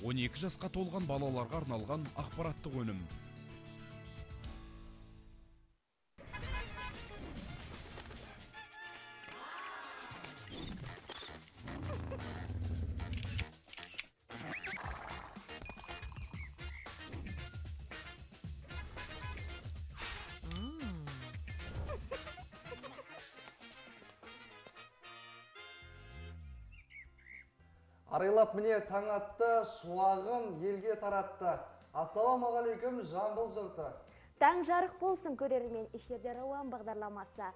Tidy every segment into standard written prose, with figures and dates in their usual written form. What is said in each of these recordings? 12 жасқа толған балаларға арналған ақпараттық өнім. Арайлап міне таң атты, шуағын елге таратты. Ассаламағалейкум, Жамбыл жұрты. Таң жарық болсын көрермен, эфирде Рауан бағдарламасы.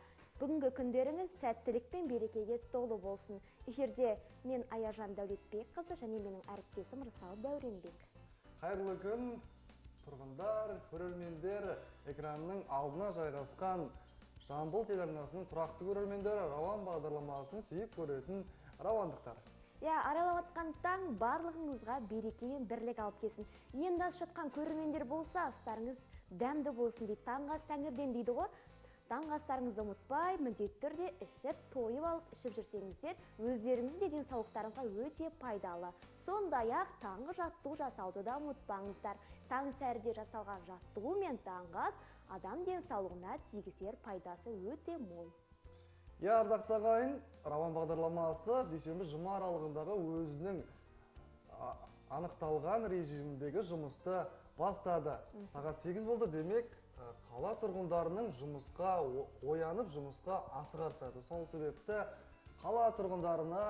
Бүгінгі күндеріңіз сәттілік пен берекеге толы болсын. Эфирде мен Аяжан Дәулетбек қызы және менің әріптесім Рысал Дәуренбек. Қайырлы күн, тұрғындар, көрермендер, экранның алдына жайғасқан Жамбыл телеарнасының тұрақты көрермендері Рауан бағдарламасын сүйіп көретін рауандықтар. Я, аралаватқан таң барлығыңызға береке мен бірлік алып келсін. Енді ас жатқан көрермендер болса, астарыңыз дәмді болсын дейді. Таңғас тәңірден дейді ғой. Таңғастарыңызды ұмытпай, міндетті түрде ішіп, тойып алып, ішіп жүрсеңіздер, өздеріңізге денсаулықтарыңызға өте пайдалы. Сондай-ақ таңғы жаттығу жасауды да ұмытпаңыздар. Таң сәріде жасалған жаттығу мен таңғас адам денсаулығына тигізер пайдасы өте мол. Я, ардақтағайын, Рауан бағдарламасы дүйсенбі жұма аралығындағы өзінің анықталған режимдегі жұмысты бастады. Сағат 8 болды, демек қала тұрғындарының жұмысқа оянып, жұмысқа асығар сәті. Сол себепті қала тұрғындарына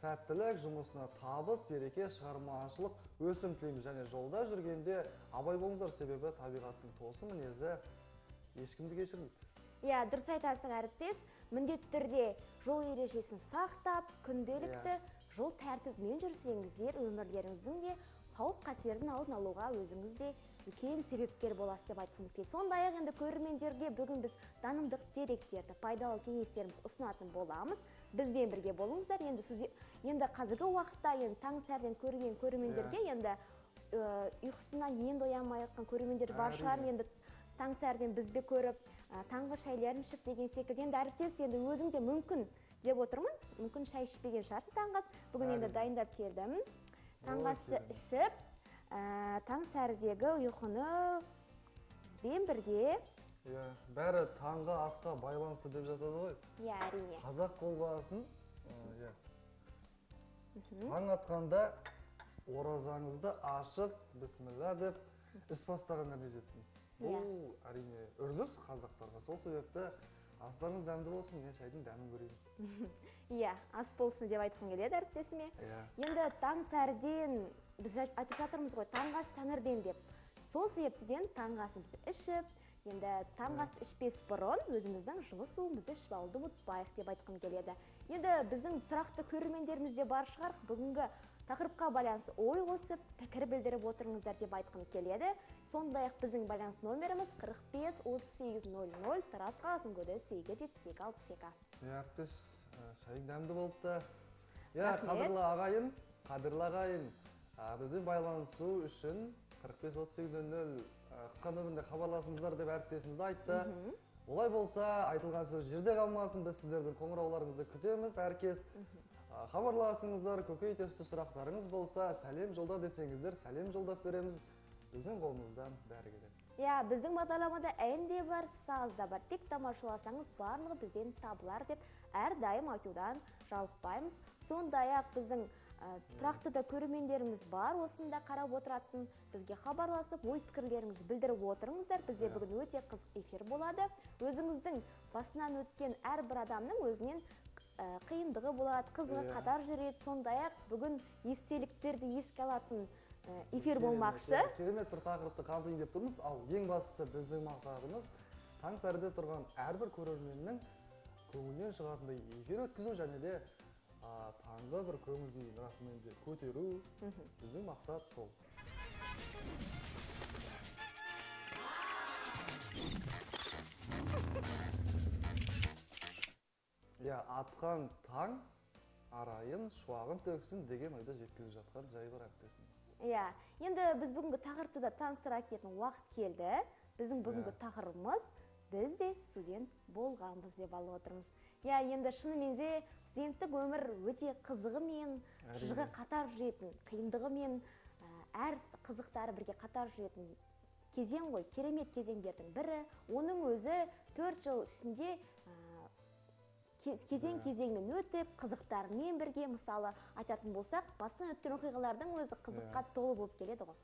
сәттілік, жұмысына табыс, береке, шығармашылық өсім тілейміз. Және жолда жүргенде абай болыңыздар, себебі табиғаттың тосын мінезі ешкімді кешірмейді. Я, дұрыс айтасың әріптес, міндетті түрде жол ережесін сақтап, күнделікті жол тәртібімен жүрсеңіздер, өмірлеріңіздің де қауіп-қатердің алдын алуға өзіңіз де үлкен себепкер боласыз деп айтқымыз келеді. Сондай-ақ енді көрермендерге бүгін біз танымдық деректерді, пайдалы кеңестеріміз ұсынатын боламыз. Бізбен бірге болыңыздар. Енді қазіргі уақытта таң сәріден көрген көрермендерге енді ұйқысынан енді оянбай жатқан көрермендер бар шығар. Енді таң сәріден бізбе көріп таңғы шайларын ішіп деген секілді. Енді әріптес, енді өзің де мүмкін деп отырмын. Мүмкін шай ішпеген шарты таңғас. Бүгін енді дайындап келдім. Таңғасты ішіп, таң сәрідегі ұйқыны бізбен бірге. Бәрі таңғы асқа байланысты деп жатады ғой. Әрине. Қазақ болғасын, таң атқанда оразаңызды ашып, бісмілла деп, іс бастағанға не жетсін. Бұл әрине үрдіс қазақтарға, сол себепті астарыңыз дәмді болсын, мен шайдың дәмін көрейін. Иә, ас болсын деп айтқым келеді әріптесіме. Енді таң сәріден, біз айтып жатырмыз ғой, таңғас тәңірден деп. Сол себептіден таңғасымызды ішіп, енді таңғас ішпес бұрын өзіміздің жылы суымызды ішіп алуды ұмытпайық деп айтқым келеді. Енді біздің тұрақты көрермендеріміз де бар шығар, бүгінгі тақырыпқа байланысты ой қосып, пікір білдіріп отырыңыздар деп айтқым келеді. Сондай-ақ біздің байланыс номеріміз 45-38-00, Тараз қаласының коды 8-72-62. Әріптес, шайың дәмді болыпты. Қадірлі ағайын, біздің байланысу үшін 45-38-00 қысқа нөмірінде хабарласыңыздар деп әріптесімізді айтты. Олай болса, айтылған сөз жерде қалмасын, біз сіздердің қоңырауларыңызды күтеміз. Әркес хабарласыңыздар, көкей төсті сұрақтарыңыз болса, сәлем жолда десеңіздер, сәлем жолдап береміз, біздің қолымыздан бәрі келеді. Біздің бағдарламада ән де бар, саз да бар, тек тамашаласаңыз барлығы бізден табылар деп әрдайым айтудан жалықпаймыз. Сондай-ақ біздің тұрақты да көрермендеріміз бар, осында қарап отыратын, бізге хабарласып, ой пікірлеріңізді білдіріп отырыңыздар. Бізде бүгін өте қызық эфир болады. Өзіңіздің басынан өткен әрбір адамның өзінен қиындығы болады, қызығы қатар жүреді. Сондай-ақ бүгін естеліктерді еске алатын эфир болмақшы. Керемет бір тақырыпты қамтиын деп тұрмыз. Ал ең бастысы біздің мақсатымыз таң сәріде тұрған әрбір көрерменнің көңілінен шығатындай эфир өткізу және де таңғы бір көңіл күйін расымен көтеру біздің мақсат сол. Атқан таң арайын, шуағын төксін деген ойда жеткізіп жатқан жай бар әріптесіміз. Енді біз бүгінгі тақырыпты да таныстыра кетін уақыт келді. Біздің бүгінгі тақырымыз біз де студент болғанбыз деп алып отырмыз. Енді шынымен де студенттік өмір өте қызығы мен, жүзі қатар жүретін, қиындығы мен әр қызықтары бірге қатар жүретін кезең ғой, керемет кезеңдердің бірі. Оның өзі 4 жыл ішінде кезең-кезеңмен өтіп, қызықтарымен бірге, мысалы, айтатын болсақ, бастан өткен оқиғалардың өзі қызыққа толы болып келеді ғой.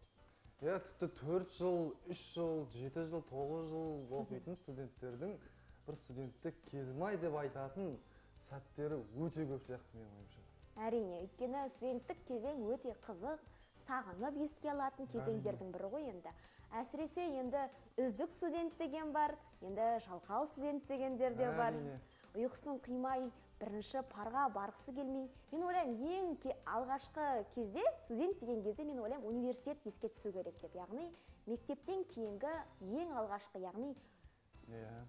Иә, тіпті 4 жыл, 3 жыл, 7 жыл, 9 жыл болып өтетін студенттердің бір студенттік кезмай деп айтатын сәттері өте көп сияқты мен ойымша. Әрине, өйткені студенттік кезең өте қызық, сағынып еске алатын кезеңдердің бірі ғой енді. Әсіресе енді үздік студент деген бар, енді жалқау студент дегендер де бар. Ұйқысын қимай, бірінші парға барғысы келмей. Мен ойлаймын, ең алғашқы кезде, студент деген кезде мен ойлаймын, университет еске түсу керек деп. Яғни, мектептен кейінгі ең алғашқы, яғни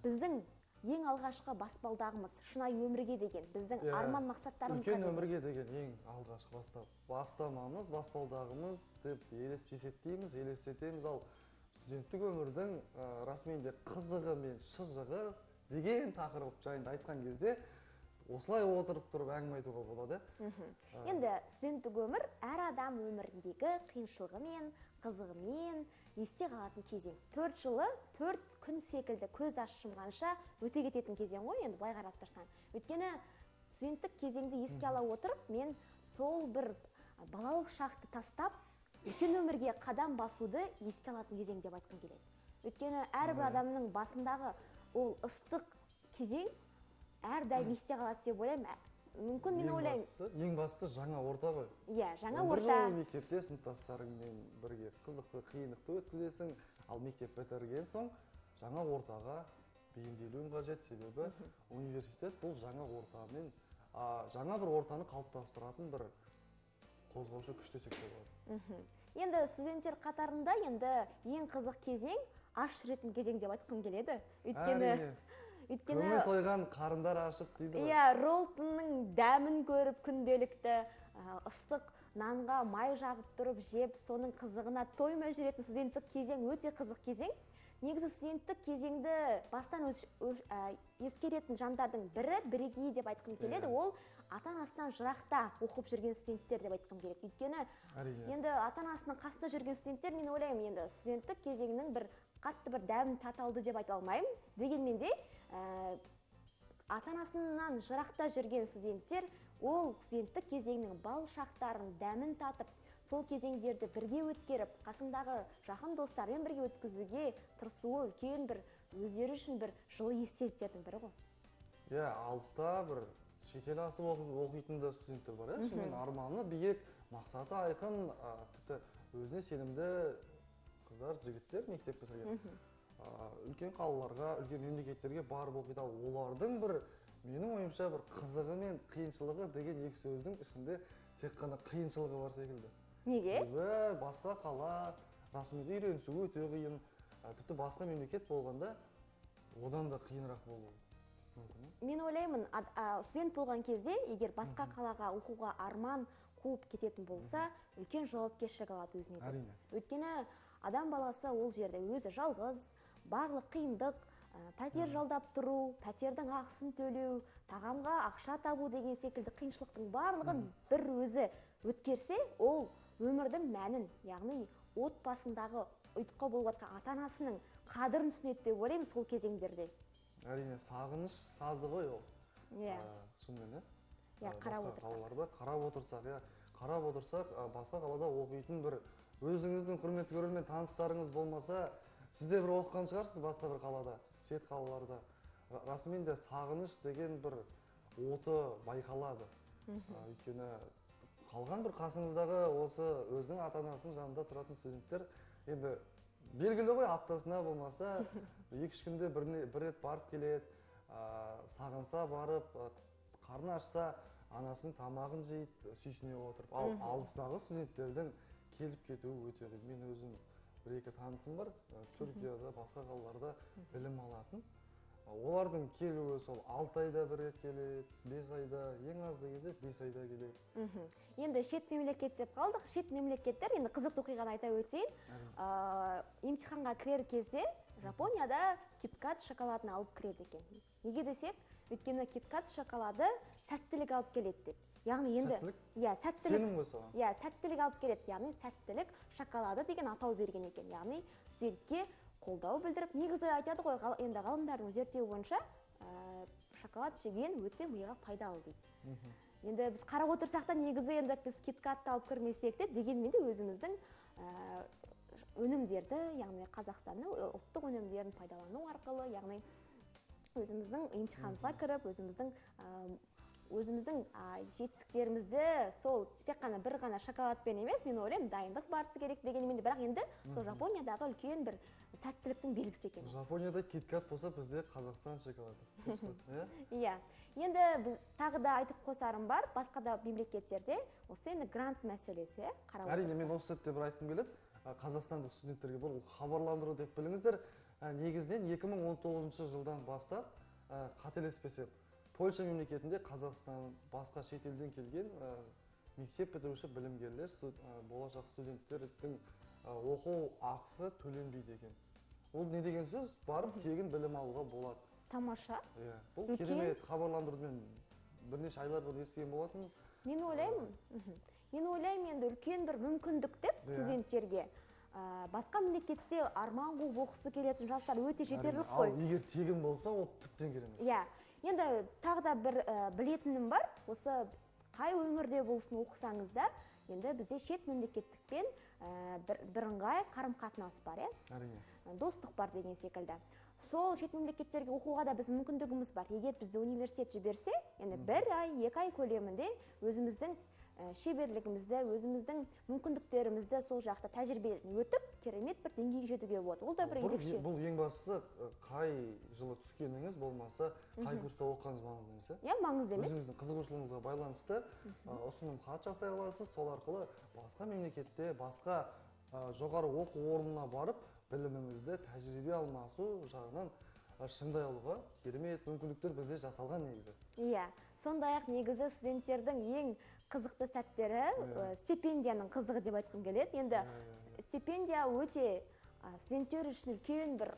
біздің ең алғашқы баспалдағымыз, шынай өмірге деген, біздің арман мақсаттарымыз. Үлкен өмірге деген ең алғашқы бастамамыз, баспалдағымыз деп елестетеміз, ал студенттік өмірдің расменде қызығы мен шызығы деген тақырып жайында айтқан кезде осылай отырып тұрып әңгіме айтуға болады. Енді студенттік өмір әр адам өміріндегі қиыншылығымен, қызығымен есте қалатын кезең. 4 жылы 4 күн секілді көзді ашып жұмғанша өте кететін кезең ғой, енді былай қарап тұрсаң. Өйткені студенттік кезеңді еске ала отырып, мен сол бір балалық шақты тастап, үлкен өмірге қадам басуды еске алатын кезең деп айтқым келеді. Өйткені әрбір адамның басындағы ол ыстық кезең әрдайым есте қалады деп ойлаймын. Мүмкін мен ойлаймын. Ең бастысы жаңа орта ғой. Иә, жаңа орта. Бір жыл мектепте сыныптастарыңмен бірге қызықты, қиындықты өткізесің, ал мектеп бітірген соң жаңа ортаға бейімделуің қажет, себебі университет бұл жаңа ортамен жаңа бір ортаны қалыптастыратын бір қозғаушы күш десек те болады. Енді студенттер қатарында енді ең қызық кезең аш жүретін кезең деп айтқым келеді. Көңіл тойған қарындар ашып дейді ғой. Иә, роллтонның дәмін көріп күнделікті ыстық нанға май жағып тұрып жеп, соның қызығына тоймай жүретін студенттік кезең өте қызық кезең. Негізі студенттік кезеңді бастан ескеретін жандардың бірі бірегей деп айтқым келеді. Ол ата-анасынан жырақта оқып жүрген студенттер деп айтқым келеді. Өйткені енді ата-анасының қасында жүрген студенттер, мен ойлаймын, енді студенттік кезеңнің бір қатты бір дәмін таталды деп айта алмаймын. Дегенмен де ата-анасынан жырақта жүрген студенттер ол студенттік кезеңнің бал шақтарын дәмін татып, сол кезеңдерді бірге өткеріп, қасындағы жақын достармен бірге өткізуге тырысуы үлкен бір өздері үшін бір жылы естеліктердің бірі ғой. Иә, алыста бір шетел асып оқитын да студенттер бар, шынымен арманы биік, мақсаты айқын, тіпті өзіне сенімді қыздар, жігіттер мектеп бітірген. Үлкен қалаларға, үлкен мемлекеттерге барып оқиды. Олардың бір менің ойымша бір қызығы мен қиыншылығы деген екі сөздің ішінде тек қана қиыншылығы бар секілді. Неге? Себебі басқа қала, расымды үйренісі өте қиын, тіпті басқа мемлекет болғанда одан да қиынырақ болуы мүмкін. Мен ойлаймын, студент болған кезде, егер басқа қалаға оқуға арман қуып кететін болса, үлкен жауапкершілік алады өзіне. Әрине. Өйткені адам баласы ол жерде өзі жалғыз, барлық қиындық, пәтер жалдап тұру, пәтердің ақысын төлеу, тағамға ақша табу деген секілді қиыншылықтың барлығын бір өзі өткерсе, ол өмірдің мәнін, яғни отбасындағы ұйтқы болғатқа ата-анасының қадырын түсінеді деп ойлаймын сол кезеңдерде. Әрине, сағыныш сазы ғой ол. Иә. Шынымен, иә, қарап отырсақ. Қарап отырсақ, иә, қарап отырсақ, басқа қалада оқитын бір өзіңіздің құрметті көрермен таныстарыңыз болмаса, сізде бір оқыған шығарсыз басқа бір қалада, шет қалаларда. Расымен де сағыныш деген бір оты байқалады. Өйткені қалған бір қасыңыздағы осы өзінің ата-анасының жанында тұратын студенттер енді белгілі ғой, аптасына болмаса 2-3 күнде бір рет барып келеді, сағынса барып, қарны ашса анасының тамағын жейді, сүйсіне отырып. Ал алыстағы студенттердің келіп кетуі өте қиын. Мен өзім бір-екі танысым бар, Түркияда, басқа қалаларда білім алатын. Олардың келуі сол 6 айда бір рет келеді, 5 айда, ең аз дегенде 5 айда келеді. Енді шет мемлекет деп қалдық. Шет мемлекеттер, енді қызық оқиғаны айта өтейін. Емтиханға кірер кезде Жапонияда KitKat шоколадын алып кіреді екен. Неге десек, өйткені KitKat шоколады сәттілік алып келеді деп. Yani yine ya sertlik. Ya sertlik alıp gelip yani sertlik şokolada diye natau bergen eken. Yani sirke қолдау bildirip негізі айтады ғой, енді ғалымдардың зерттеуі бойынша шоколад жеген өте миға пайдалы дейді. Енді біз қарап отырсақ та негізі енді біз KitKatты алып кірмесек те дегенмен де өзіміздің өнімдерді, яғни Қазақстанның ұлттық өнімдерін пайдалану арқылы, яғни өзіміздің емтиханымызға кіріп, өзіміздің жетістіктерімізді сол тек қана бір ғана шоколадпен емес, мен ойлаймын, дайындық барысы керек дегенмен де, бірақ енді сол Жапониядағы үлкен бір сәттіліктің белгісі екен. Жапонияда KitKat болса, бізде Қазақстан шоколады. Иә. Енді біз тағы да айтып қосарым бар, басқа да мемлекеттерде осы енді грант мәселесі қаралып жатыр. Әрине, мен осы сәтте бір айтқым келеді, Қазақстандық студенттерге бұл хабарландыру деп біліңіздер. Негізінен 2019 жылдан бастап қателеспесем Польша мемлекетінде Қазақстан басқа шетелден келген мектеп бітіруші білімгерлер, болашақ студенттердің оқу ақысы төленбейді екен. Ол не деген сөз? Барып тегін білім алуға болады. Тамаша. Бұл керемет хабарландырудан бірнеше айлар бұрын естіген болатын. Мен ойлаймын енді үлкен бір мүмкіндік деп студенттерге. Басқа мемлекетте арман қуып оқысы келетін жастар өте жетерлік қой. Ал егер тегін болса, ол тіптен керек емес. Иә. Енді тағы да бір білетінім бар. Осы қай өңірде болсын оқысаңыз да, енді бізде шет мемлекеттікпен бірыңғай қарым-қатынас бар, әрине. Достық бар деген секілді. Сол шет мемлекеттерге оқуға да біз мүмкіндігіміз бар. Егер бізді университет жіберсе, енді 1 ай, 2 ай көлемінде өзіміздің шеберлігімізді, өзіміздің мүмкіндіктерімізді сол жақта тәжірибеден өтіп, керемет бір деңгейге жетуге болады. Ол да бір ерекше. Бұл ең бастысы, қай жылы түскеніңіз болмаса, қай курста оқығаныңыз маңызды емес. Иә, маңызды емес. Өзіңіздің қызығушылығыңызға байланысты ұсыным хат жасай аласыз, сол арқылы басқа мемлекетте, басқа жоғары оқу орнына барып, біліміңізді тәжірибе алмасу жағынан шындай алуға керемет мүмкіндіктер бізде жасалған негізі. Иә, сондай-ақ негізі студенттердің ең қызықты сәттері стипендияның қызығы деп айтқым келеді. Енді стипендия өте студенттер үшін үлкен бір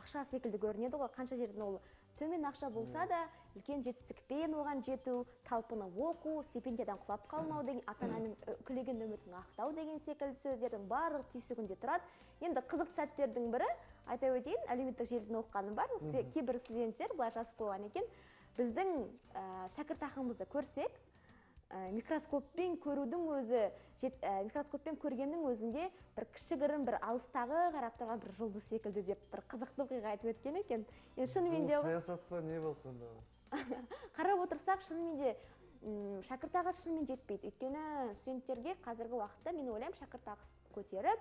ақша секілді көрінеді ғой, қанша жерден ол төмен ақша болса да, үлкен жетістікпен оған жету, талпына оқу, стипендиядан құлап қалмау деген, ата-ананың күлеген үмітін ақтау деген секілді сөздердің барлығы түйсігінде тұрады. Енді қызық сәттердің бірі, айта өтейін, әлеуметтік желіден оқығаным бар. Кейбір студенттер былай жазып қойған екен, біздің шәкіртақымызды көрсек, микроскоппен көргеннің өзінде бір кішігірім бір алыстағы қарап тұрған бір жұлдыз секілді деп бір қызықты оқиға айтып өткен екен. Шынымен де саясатта не болды сонда? Қарап отырсақ, шынымен де шәкіртақы шынымен жетпейді. Өйткені студенттерге қазіргі уақытта мен ойлаймын, шәкіртақы көтеріп,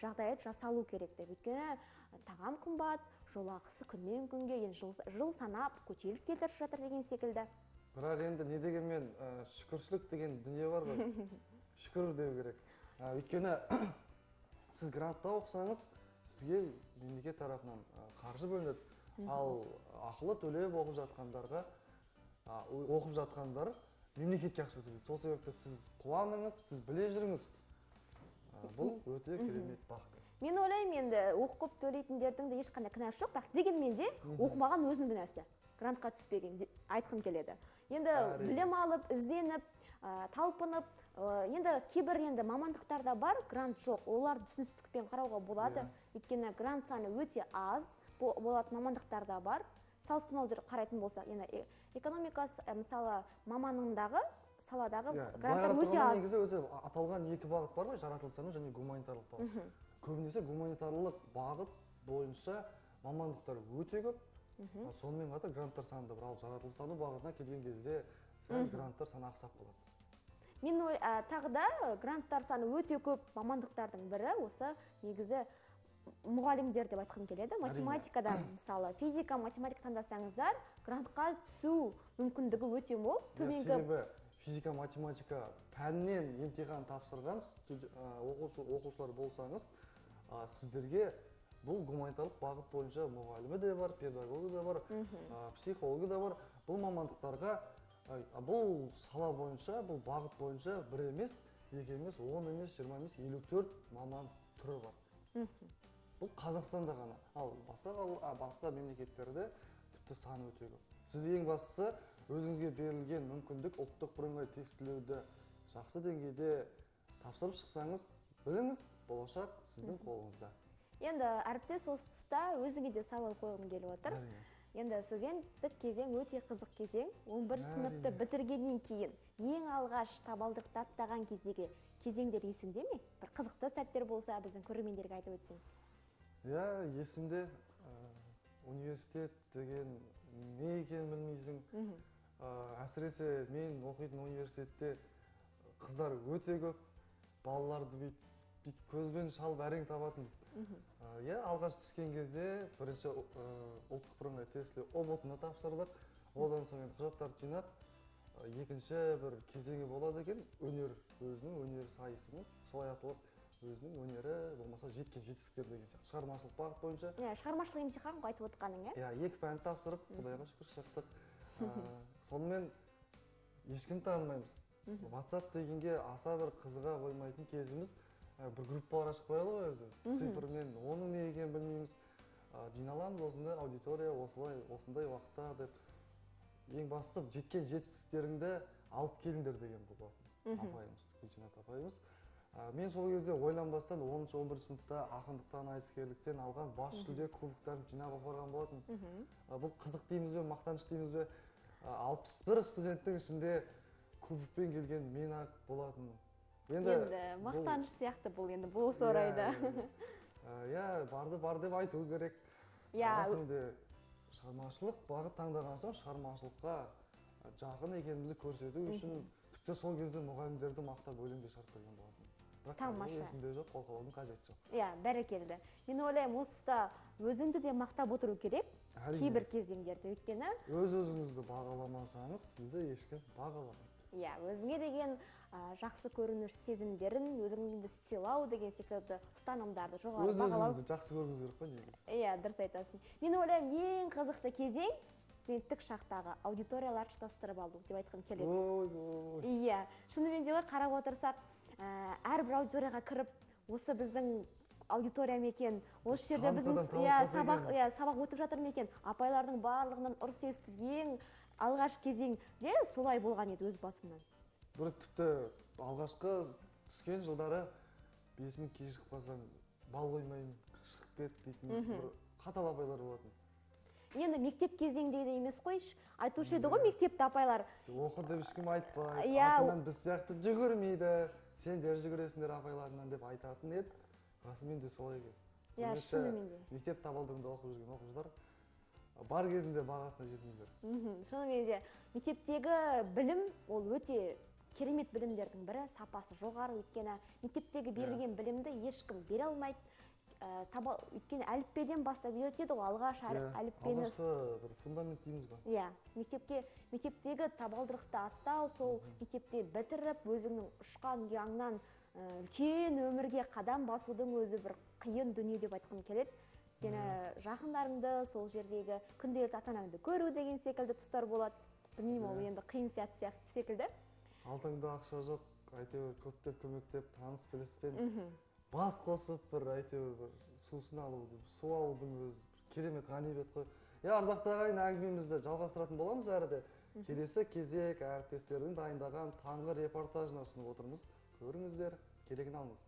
жағдайы жасалу керек деп. Өйткені тағам қымбат, жолақысы күннен күнге, жыл санап көтеріліп келіп жатыр деген секілді. Бірақ енді не дегенмен, шүкіршілік деген дүние бар ғой. Шүкір деу керек. Өйткені сіз грантта оқысаңыз, сізге мемлекет тарапынан қаржы бөлініп, ал ақылы төлеп оқып жатқандар мемлекетке ақша төлейді. Сол себепті сіз қуаныңыз, сіз біле жүріңіз. Бұл өте керемет бақты. Мен ойлаймын, енді оқып төлейтіндердің де ешқандай кінәсі жоқ, бірақ дегенмен де оқымаған өзінің кінәсі. Грантқа түспеген айтқым келеді. Енді білім алып, ізденіп, талпынып, енді кейбір мамандықтарда бар, грант жоқ. Олар түсіністікпен қарауға болады. Өйткені грант саны өте аз болады мамандықтарда бар. Салыстырмалы қарайтын болса, енді экономикасы, мысалы, маманындағы саладағы гранттар өте аз. Негізі өзі аталған 2 бағыт бар ғой, жаратылыстану және гуманитарлық бағыт. Көбінесе гуманитарлық бағыт бойынша мамандықтар өте көп. Сонымен қатар гранттар санында бір ал жаратылыстану бағытына келген кезде сәл гранттар саны ақсап болады. Мен тағы да гранттар саны өте көп мамандықтардың бірі осы негізі мұғалімдер деп айтқым келеді. Математикадан мысалы физика-математика таңдасаңыздар, грантқа түсу мүмкіндігі өте мол. Себебі физика-математика пәннен емтихан тапсырған оқушылар болсаңыз, сіздерге бұл гуманитарлық бағыт бойынша мұғалімі де бар, педагогі де бар, психологы да бар. Бұл мамандықтарға, бұл сала бойынша, бұл бағыт бойынша 1 емес, 2 емес, 10 емес, 20 емес, 54 маман түрі бар. Бұл Қазақстанда ғана. Ал басқа мемлекеттерде тіпті саны өте көп. Сіз ең бастысы Өзіңізге берілген мүмкіндік ұлттық бірыңғай тестілеуді жақсы деңгейде тапсырып шықсаңыз, біліңіз, болашақ сіздің қолыңызда. Енді әріптес осы тұста өзіңе де сауал қойғым келіп отыр. Енді студенттік кезең өте қызық кезең. 11 сыныпты бітіргеннен кейін ең алғаш табалдырықты аттаған кездегі кезеңдер есіңде ме? Бір қызықты сәттер болса, біздің көрермендерге айтып өтсең. Я, есімде. Университет деген не екенін білмейсің. Әсіресе мен оқитын университетте қыздар өте көп, балаларды көзбен шалып әрең табатынбыз. Я алғаш түскен кезде бірінші ұлттық бірыңғай тестілеу ОБОТына тапсырдық. Одан соң құжаттарды жинап, екінші бір кезеңі болады екен, өнер, өзінің өнер сайысымен солай аталып өзінің өнері болмаса жеткен жетістіктер деген сияқты шығармашылық бағыт бойынша. Шығармашылық емтихан ғой айтып отырғаның, иә? Иә, екі пәнді тапсырып, Құдайға шүкір шықтық. Сонымен ешкімді танымаймыз. WhatsApp дегенге аса бір қызыға қоймайтын кезіміз. Бір группалар ашып қоялы ғой өзі. Цифрмен оның не екенін білмейміз. Жиналамыз осындай аудитория осындай уақытта деп. Ең басты жеткен жетістіктеріңді алып келіңдер деген болатын. Мен сол кезде ойланбастан 10-11 сыныпта ақындықтан, айтыскерліктен алған бас жүлде кубоктарын жинап апарған болатын. Бұл қызық дейміз бе, мақтаныш дейміз бе, 61 студенттің ішінде кубокпен келген мен-ақ болатын. Енді мақтаныш сияқты бұл енді бұл осы орайда. Иә, барды деп айту керек. Расында шығармашылық бағыт таңдаған соң шығармашылыққа жақын екенімізді көрсету үшін тіпті сол кезде мұғалімдерді мақтап өлеңде шарқылған болатын. Тамаша. Есімде жоқ, қолқалаудың қажет жоқ. Иә, бәрекелді. Мен ойлаймын, осыста өзіңді де мақтап отыру керек, кейбір кезеңдерді өйткені. Өз-өзіңізді бағаламасаңыз, сізді ешкім бағаламайды. Иә, өзіңе деген жақсы көрініш сезімдерін, өзіңді сыйлау деген секілді ұстанымдарды жоғары бағалау. Өз-өзіңізді жақсы көруіңіз керек қой негізі. Иә, дұрыс айтасың. Мен ойлаймын, ең қызықты кезең студенттік шақтағы аудиторияларды тұтастырып алу деп айтқым келеді. Иә, шынымен де қарап отырсақ, әрбір аудиторияға кіріп, осы біздің аудиториям екен, осы жерде біздің сабақ өтіп жатыр екен, апайлардың барлығынан ұрыс естіп ең алғаш кезеңде солай болған еді өз басымнан. Бір тіпті алғашқы түскен жылдары 5 минут кешігіп қалсам, бал қоймаймын, шығып кет дейтін қатал апайлар болатын. Енді мектеп кезеңдегі емес қой, айтушы еді ғой мектепті апайлар. Оқырды ешкім айтпай, артынан біз сияқты жүгірмейді, сендер жүгіресіңдер апайларынан деп айтатын еді. Расымен де солай екен. Иә, шынымен де. Мектеп табалдырығында оқып жүрген оқушылар бар кезінде бағасына жетіңіздер. Шынымен де мектептегі білім ол өте керемет білімдердің бірі, сапасы жоғары, өйткені мектептегі берілген білімді ешкім бере алмайды. Өйткені әліппеден бастап үйретеді ғой, алғаш әліппені. Алғашқы бір фундамент дейміз ғой. Иә, мектептегі табалдырықты аттау, сол мектепте бітіріп, өзіңнің ұшқан ұяңнан үлкен өмірге қадам басудың өзі бір қиын дүние деп айтқым келеді. Өйткені жақындарыңды, сол жердегі күнделікті ата-анаңды көру деген секілді тұстар болады. Білмеймін, ол енді қиын секілді. Алдыңда ақша жоқ, әйтеуір көптеп көмектеп, таныс біліспен бас қосып бір әйтеуір сусын алуды, су алудың өзі керемет ғанибет қой. Ардақты ағайын әңгімемізді жалғастыратын боламыз әріде. Келесі кезек әріптестердің дайындаған таңғы репортажына ұсынып отырмыз. Көріңіздер, керегін алыңыз.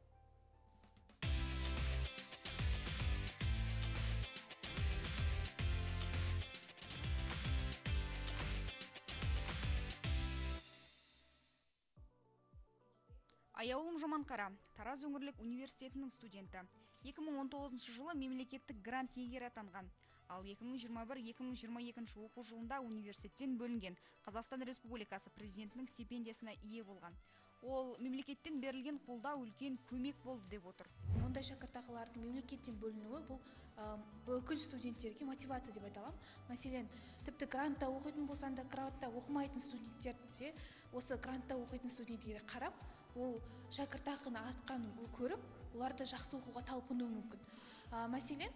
Аяулым Жаманқара, Тараз өңірлік университетінің студенті. 2019 жылы мемлекеттік грант иегері атанған. Ал 2021-2022 оқу жылында университеттен бөлінген Қазақстан Республикасы президентінің стипендиясына ие болған. Ол мемлекеттен берілген қолда үлкен көмек болды деп отыр. Мұндай шәкіртақылардың мемлекеттен бөлінуі бұл бүкіл студенттерге мотивация деп айталам. Мәселен, тіпті грантта оқитын болсаң да, грантта оқымайтын студенттерде осы грантта оқитын студенттерге қарап, ол шәкіртақыны артқанын көріп, оларды жақсы оқуға талпынуы мүмкін. Мәселен,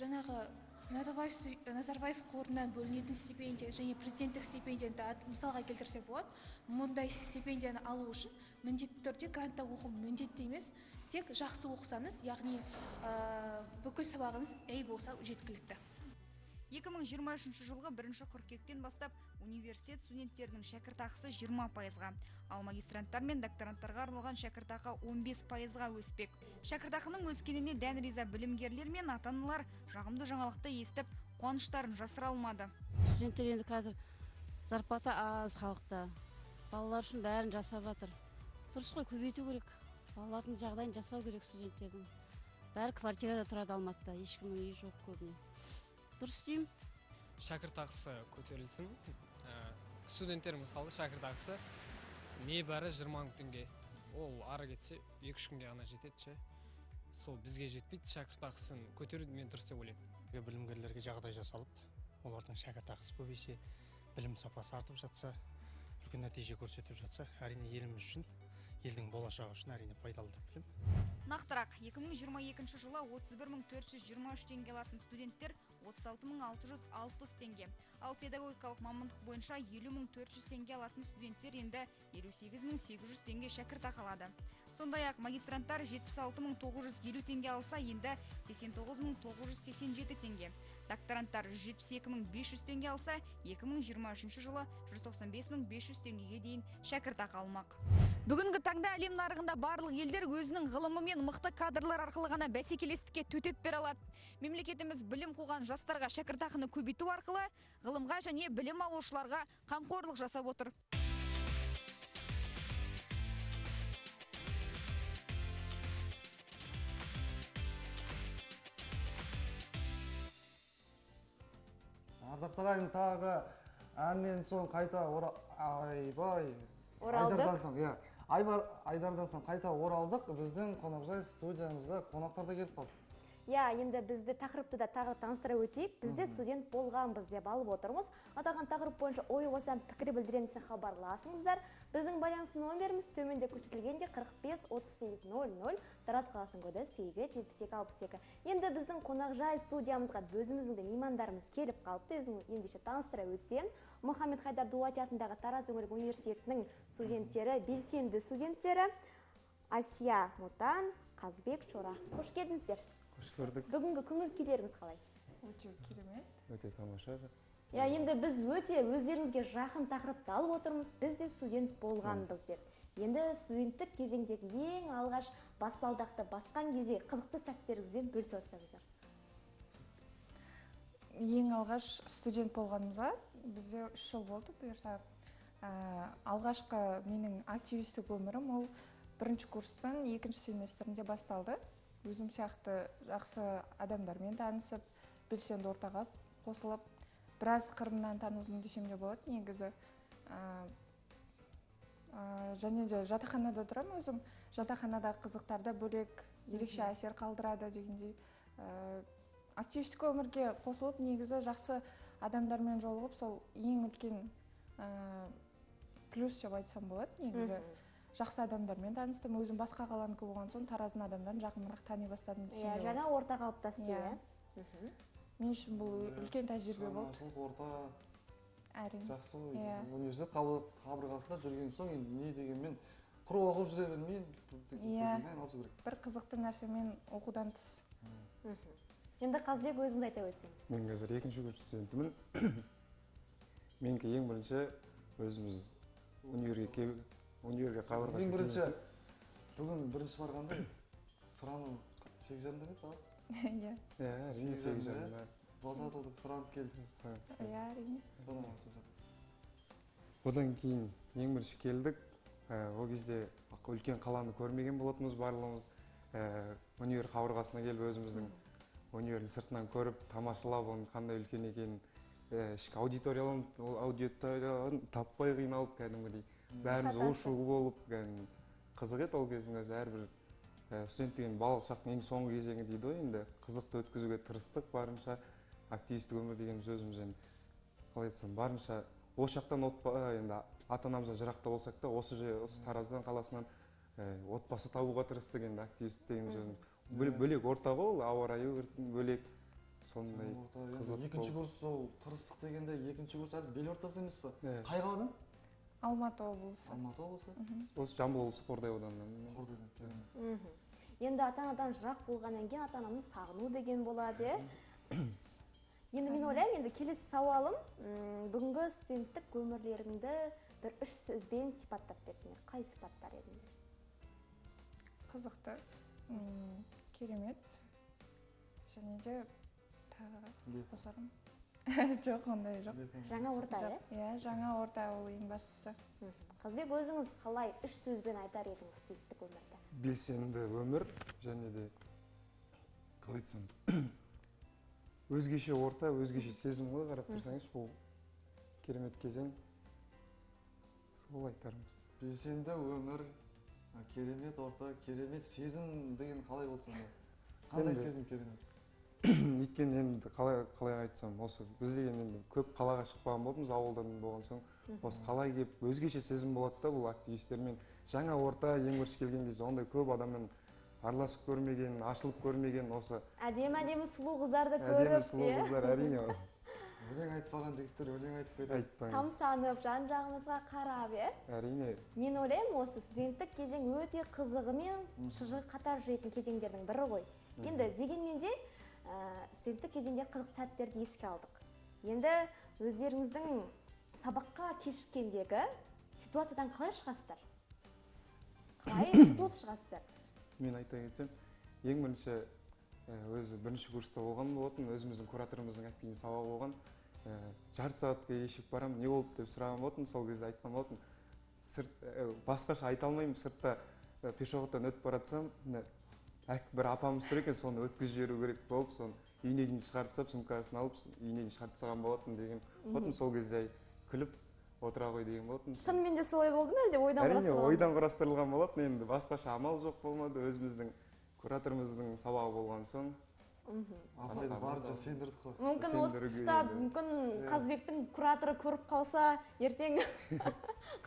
жаңағы Назарбаев қорынан бөлінетін стипендия және президенттік стипендияны мысалға келтірсе болады. Мұндай стипендияны алу үшін міндетті түрде грантта оқу міндетті емес, тек жақсы оқысаңыз, яғни бүкіл сабағыңыз A болса жеткілікті. 2023 жылғы 1-қыркүйектен бастап университет студенттерінің шәкіртақысы 20%-ға, ал магистранттар мен докторанттарға арналған шәкіртақы 15%-ға өспек. Шәкіртақының өскеніне дән риза білімгерлер мен ата-аналар жағымды жаңалықты естіп, қуаныштарын жасыра алмады. Студенттер енді қазір зарплата аз халықта. Балалар үшін бәрін жасап жатыр. Дұрыс қой, көбейту керек. Балалардың жағдайын жасау керек студенттердің. Бәрі квартирада тұрады Алматыда, ешкімнің үйі жоқ көбіне. Дұрыс дейм. Шәкіртақысы көтерілсін. Студенттер мысалы шәкіртақысы небәрі 20 теңге. Ол ары кетсе 2-3 күнге ғана жетеді. Сол бізге жетпейді. Шәкіртақысын көтеруді мен дұрыс деп ойлаймын. Білімгерлерге жағдай жасалып, олардың шәкіртақысы көбейсе, білім сапасы артып жатса, үлкен нәтиже көрсетіп жатса, әрине еліміз үшін, елдің болашағы үшін әрине пайдалы деп білемін. Нақтырақ, 2022 жылы 31.423 теңге алатын студенттер 36.660 теңге, ал педагогикалық мамандық бойынша 50.400 теңге алатын студенттер енді 58.800 теңге шәкіртақы алады. Сондай-ақ магистранттар 76.950 теңге алса, енді 89.987 теңге. Докторанттар 172.500 теңге алса, 2023 жылы 195.500 теңгеге дейін шәкіртақы алмақ. Бүгінгі таңда әлем нарығында барлық елдер өзінің ғылымы мен мықты кадрлар арқылы ғана бәсекелестікке төтеп бере алады. Мемлекетіміз білім қуған жастарға шәкіртақыны көбейту арқылы ғылымға және білім алушыларға қамқорлық жасап отыр. Ардақтарайын тағы әннен соң қайта қайта оралдық, біздің қонақжай студиямызға қонақтарды келіп қалды. Енді бізді тақырыпты да тағы таныстыра өтейік. Бізде студент болғанбыз деп алып отырмыз. Аталған тақырып бойынша ойы болса, пікір білдіремісі хабарласыңыздар. Біздің байланыс нөміріміз төменде көрсетілгенде 45 38 00, Тараз қаласының коды 8 72 62. Енді біздің қонақжай студиямызға өзіміздің меймандарымыз келіп қалыпты. Ендеше таныстыра өтсем, Мухамед Хайдар Дуват атындағы Тараз өңірлік университетінің студенттері, белсенді студенттері Асия Мутан, Қазбек Чора. Қош келдіңіздер. Бүгінгі көңіл күйлеріңіз қалай? Өте керемет. Өте тамаша. Енді біз өте өздеріңізге жақын тақырыпты алып отырмыз. Біз де студент болғанбыз деп. Енді студенттік кезеңдегі ең алғаш баспалдақты басқан кезде қызықты сәттеріңізден бөлісіп өтсеңіздер. Ең алғаш студент болғанымызға бізде 3 жыл болды. Бұйырса, алғашқы менің активистік өмірім ол 1-ші курстың 2-ші семестрінде басталды. Өзім сияқты жақсы адамдармен танысып, белсенді ортаға қосылып, біраз қырымнан танылдым десем де болады негізі. Және де жатақханада тұрамын өзім. Жатақханада қызықтарда бөлек, ерекше әсер қалдырады дегендей. Активистік өмірге қосылып, негізі жақсы адамдармен жолығып, сол ең үлкен плюс деп айтсам болады негізі. Жақсы адамдармен таныстым. Өзім басқа қаланыкі болған соң Тараздың адамдарын жақынырақ тани бастадым. Жаңа орта қалыптасты, мен үшін бұл үлкен тәжірибе болды. Жаңа орта жақсы университет қабырғасында жүрген соң не дегенмен құр оқып жүре бермей, бір қызықты нәрсемен оқудан тыс. Енді Қазбек, өзіңіз айта өтсеңіз. Мен қазір 2-ші курс студентімін. Менің ең бірінші өзіміз универге қабырғасы. Мен бірінші, бүгін бірінші барғанда, сұраным 8 жарымда ме сағат? Иә. Иә, 8 жарымда. Босатылдық, сұранып келді. Иә, әрине. Содан бастадық. Одан кейін ең бірінші келдік. Ол кезде үлкен қаланы көрмеген болатынбыз барлығымыз. Универ қабырғасына келіп өзіміздің универдің сыртынан көріп, тамашалап, оның қандай үлкен екенін, аудиторияларын таппай қиналып кәдімгідей. Бәріміз ұшығы болып, қызық ет ол кездің өзі әрбір студент деген балық шақтың ең соңғы кезеңі дейді ой, енді қызықты өткізуге тырыстық барынша, активистік өмір дегеніміз өзіміз енді, қалай етсем, барынша осы жақтан ата-анамыздан жырақта болсақ та, осы Тараздан қаласынан отбасы табуға тырыстық енді активистік дегеніміз өзіміз. Бөлек ортаға ол, ауа райы бөлек, сондай қызық бол. Екінші курс Алматы облысы. Алматы облысы? Осы Жамбыл облысы Қордай ауданынан. Енді ата-анадан жырақ болғаннан кейін ата-ананы сағыну деген болады. Енді мен ойлаймын, енді келесі сауалым, бүгінгі студенттік өмірлеріңді бір үш сөзбен сипаттап берсеңдер, қай сипаттар едіңдер? Қызықты, керемет, және де тағы қосарым. Жоқ, ондай жоқ. Жаңа орта, е? Иә, жаңа орта ол ең бастысы. Қызбек, өзіңіз қалай үш сөзбен айтар едіңіз студенттік өмірді? Белсенді өмір, және де қалайтсам. Өзгеше орта, өзгеше сезім ғой қарап тұрсаңыз, бұл керемет кезең. Сол айтарымыз. Белсенді өмір, керемет орта, керемет сезім деген қалай болсын ба? Қандай сезім керемет? Өйткені енді қалай айтсам, осы біз деген енді көп қалаға шықпаған болдымыз, ауылдан болған соң, осы қалай келіп өзгеше сезім болады да, бұл активистермен жаңа орта ең бірінші келген кезде ондай көп адаммен араласып көрмеген, ашылып көрмеген осы. Әдем-әдемі сұлу қыздарды көріп. Әдемі сұлу қыздар, әрине. Өлең айтпаған жігіттер, өлең айтып қойды. Айтпаңыз. Тамсанып, жан-жағыңызға қарап, е? Әрине. Мен ойлаймын, осы студенттік кезең өте қызығы мен шыжығы қатар жүретін кезеңдердің бірі ғой. Енді дегенмен де студенттік кезеңде қызық сәттерді еске алдық. Енді өздеріңіздің сабаққа кешіккендегі ситуациядан қалай шығасыздар? Қалай құтылып шығасыздар? Мен айта кетсем, ең бірінші өзі бірінші курста болған болатын, өзіміздің кураторымыздың әпкейіне сабақ болған, жарты сағатқа ешіп барам, не болды деп сұраған болатын, сол кезде айтқан болатын, басқаша айта алмаймын, сыртта пешоғыттан өтіп баратсам, бір апамыз тұр екен, соны өткізіп жіберу керек болып, соны үйіне дейін шығарып тастап, сумкасын алып, үйіне дейін шығарып тастаған болатын деген болатын, сол кезде күліп отыра ғой деген болатын. Шынымен де солай болды ма, әлде ойдан құрастырылған? Әрине, ойдан құрастырылған болатын, енді басқаша амал жоқ болмады, өзіміздің кураторымыздың сабағы болған соң. Апайды барынша сендірдік қой. Мүмкін осы тұста, мүмкін Қазбектің кураторы көріп қалса, ертең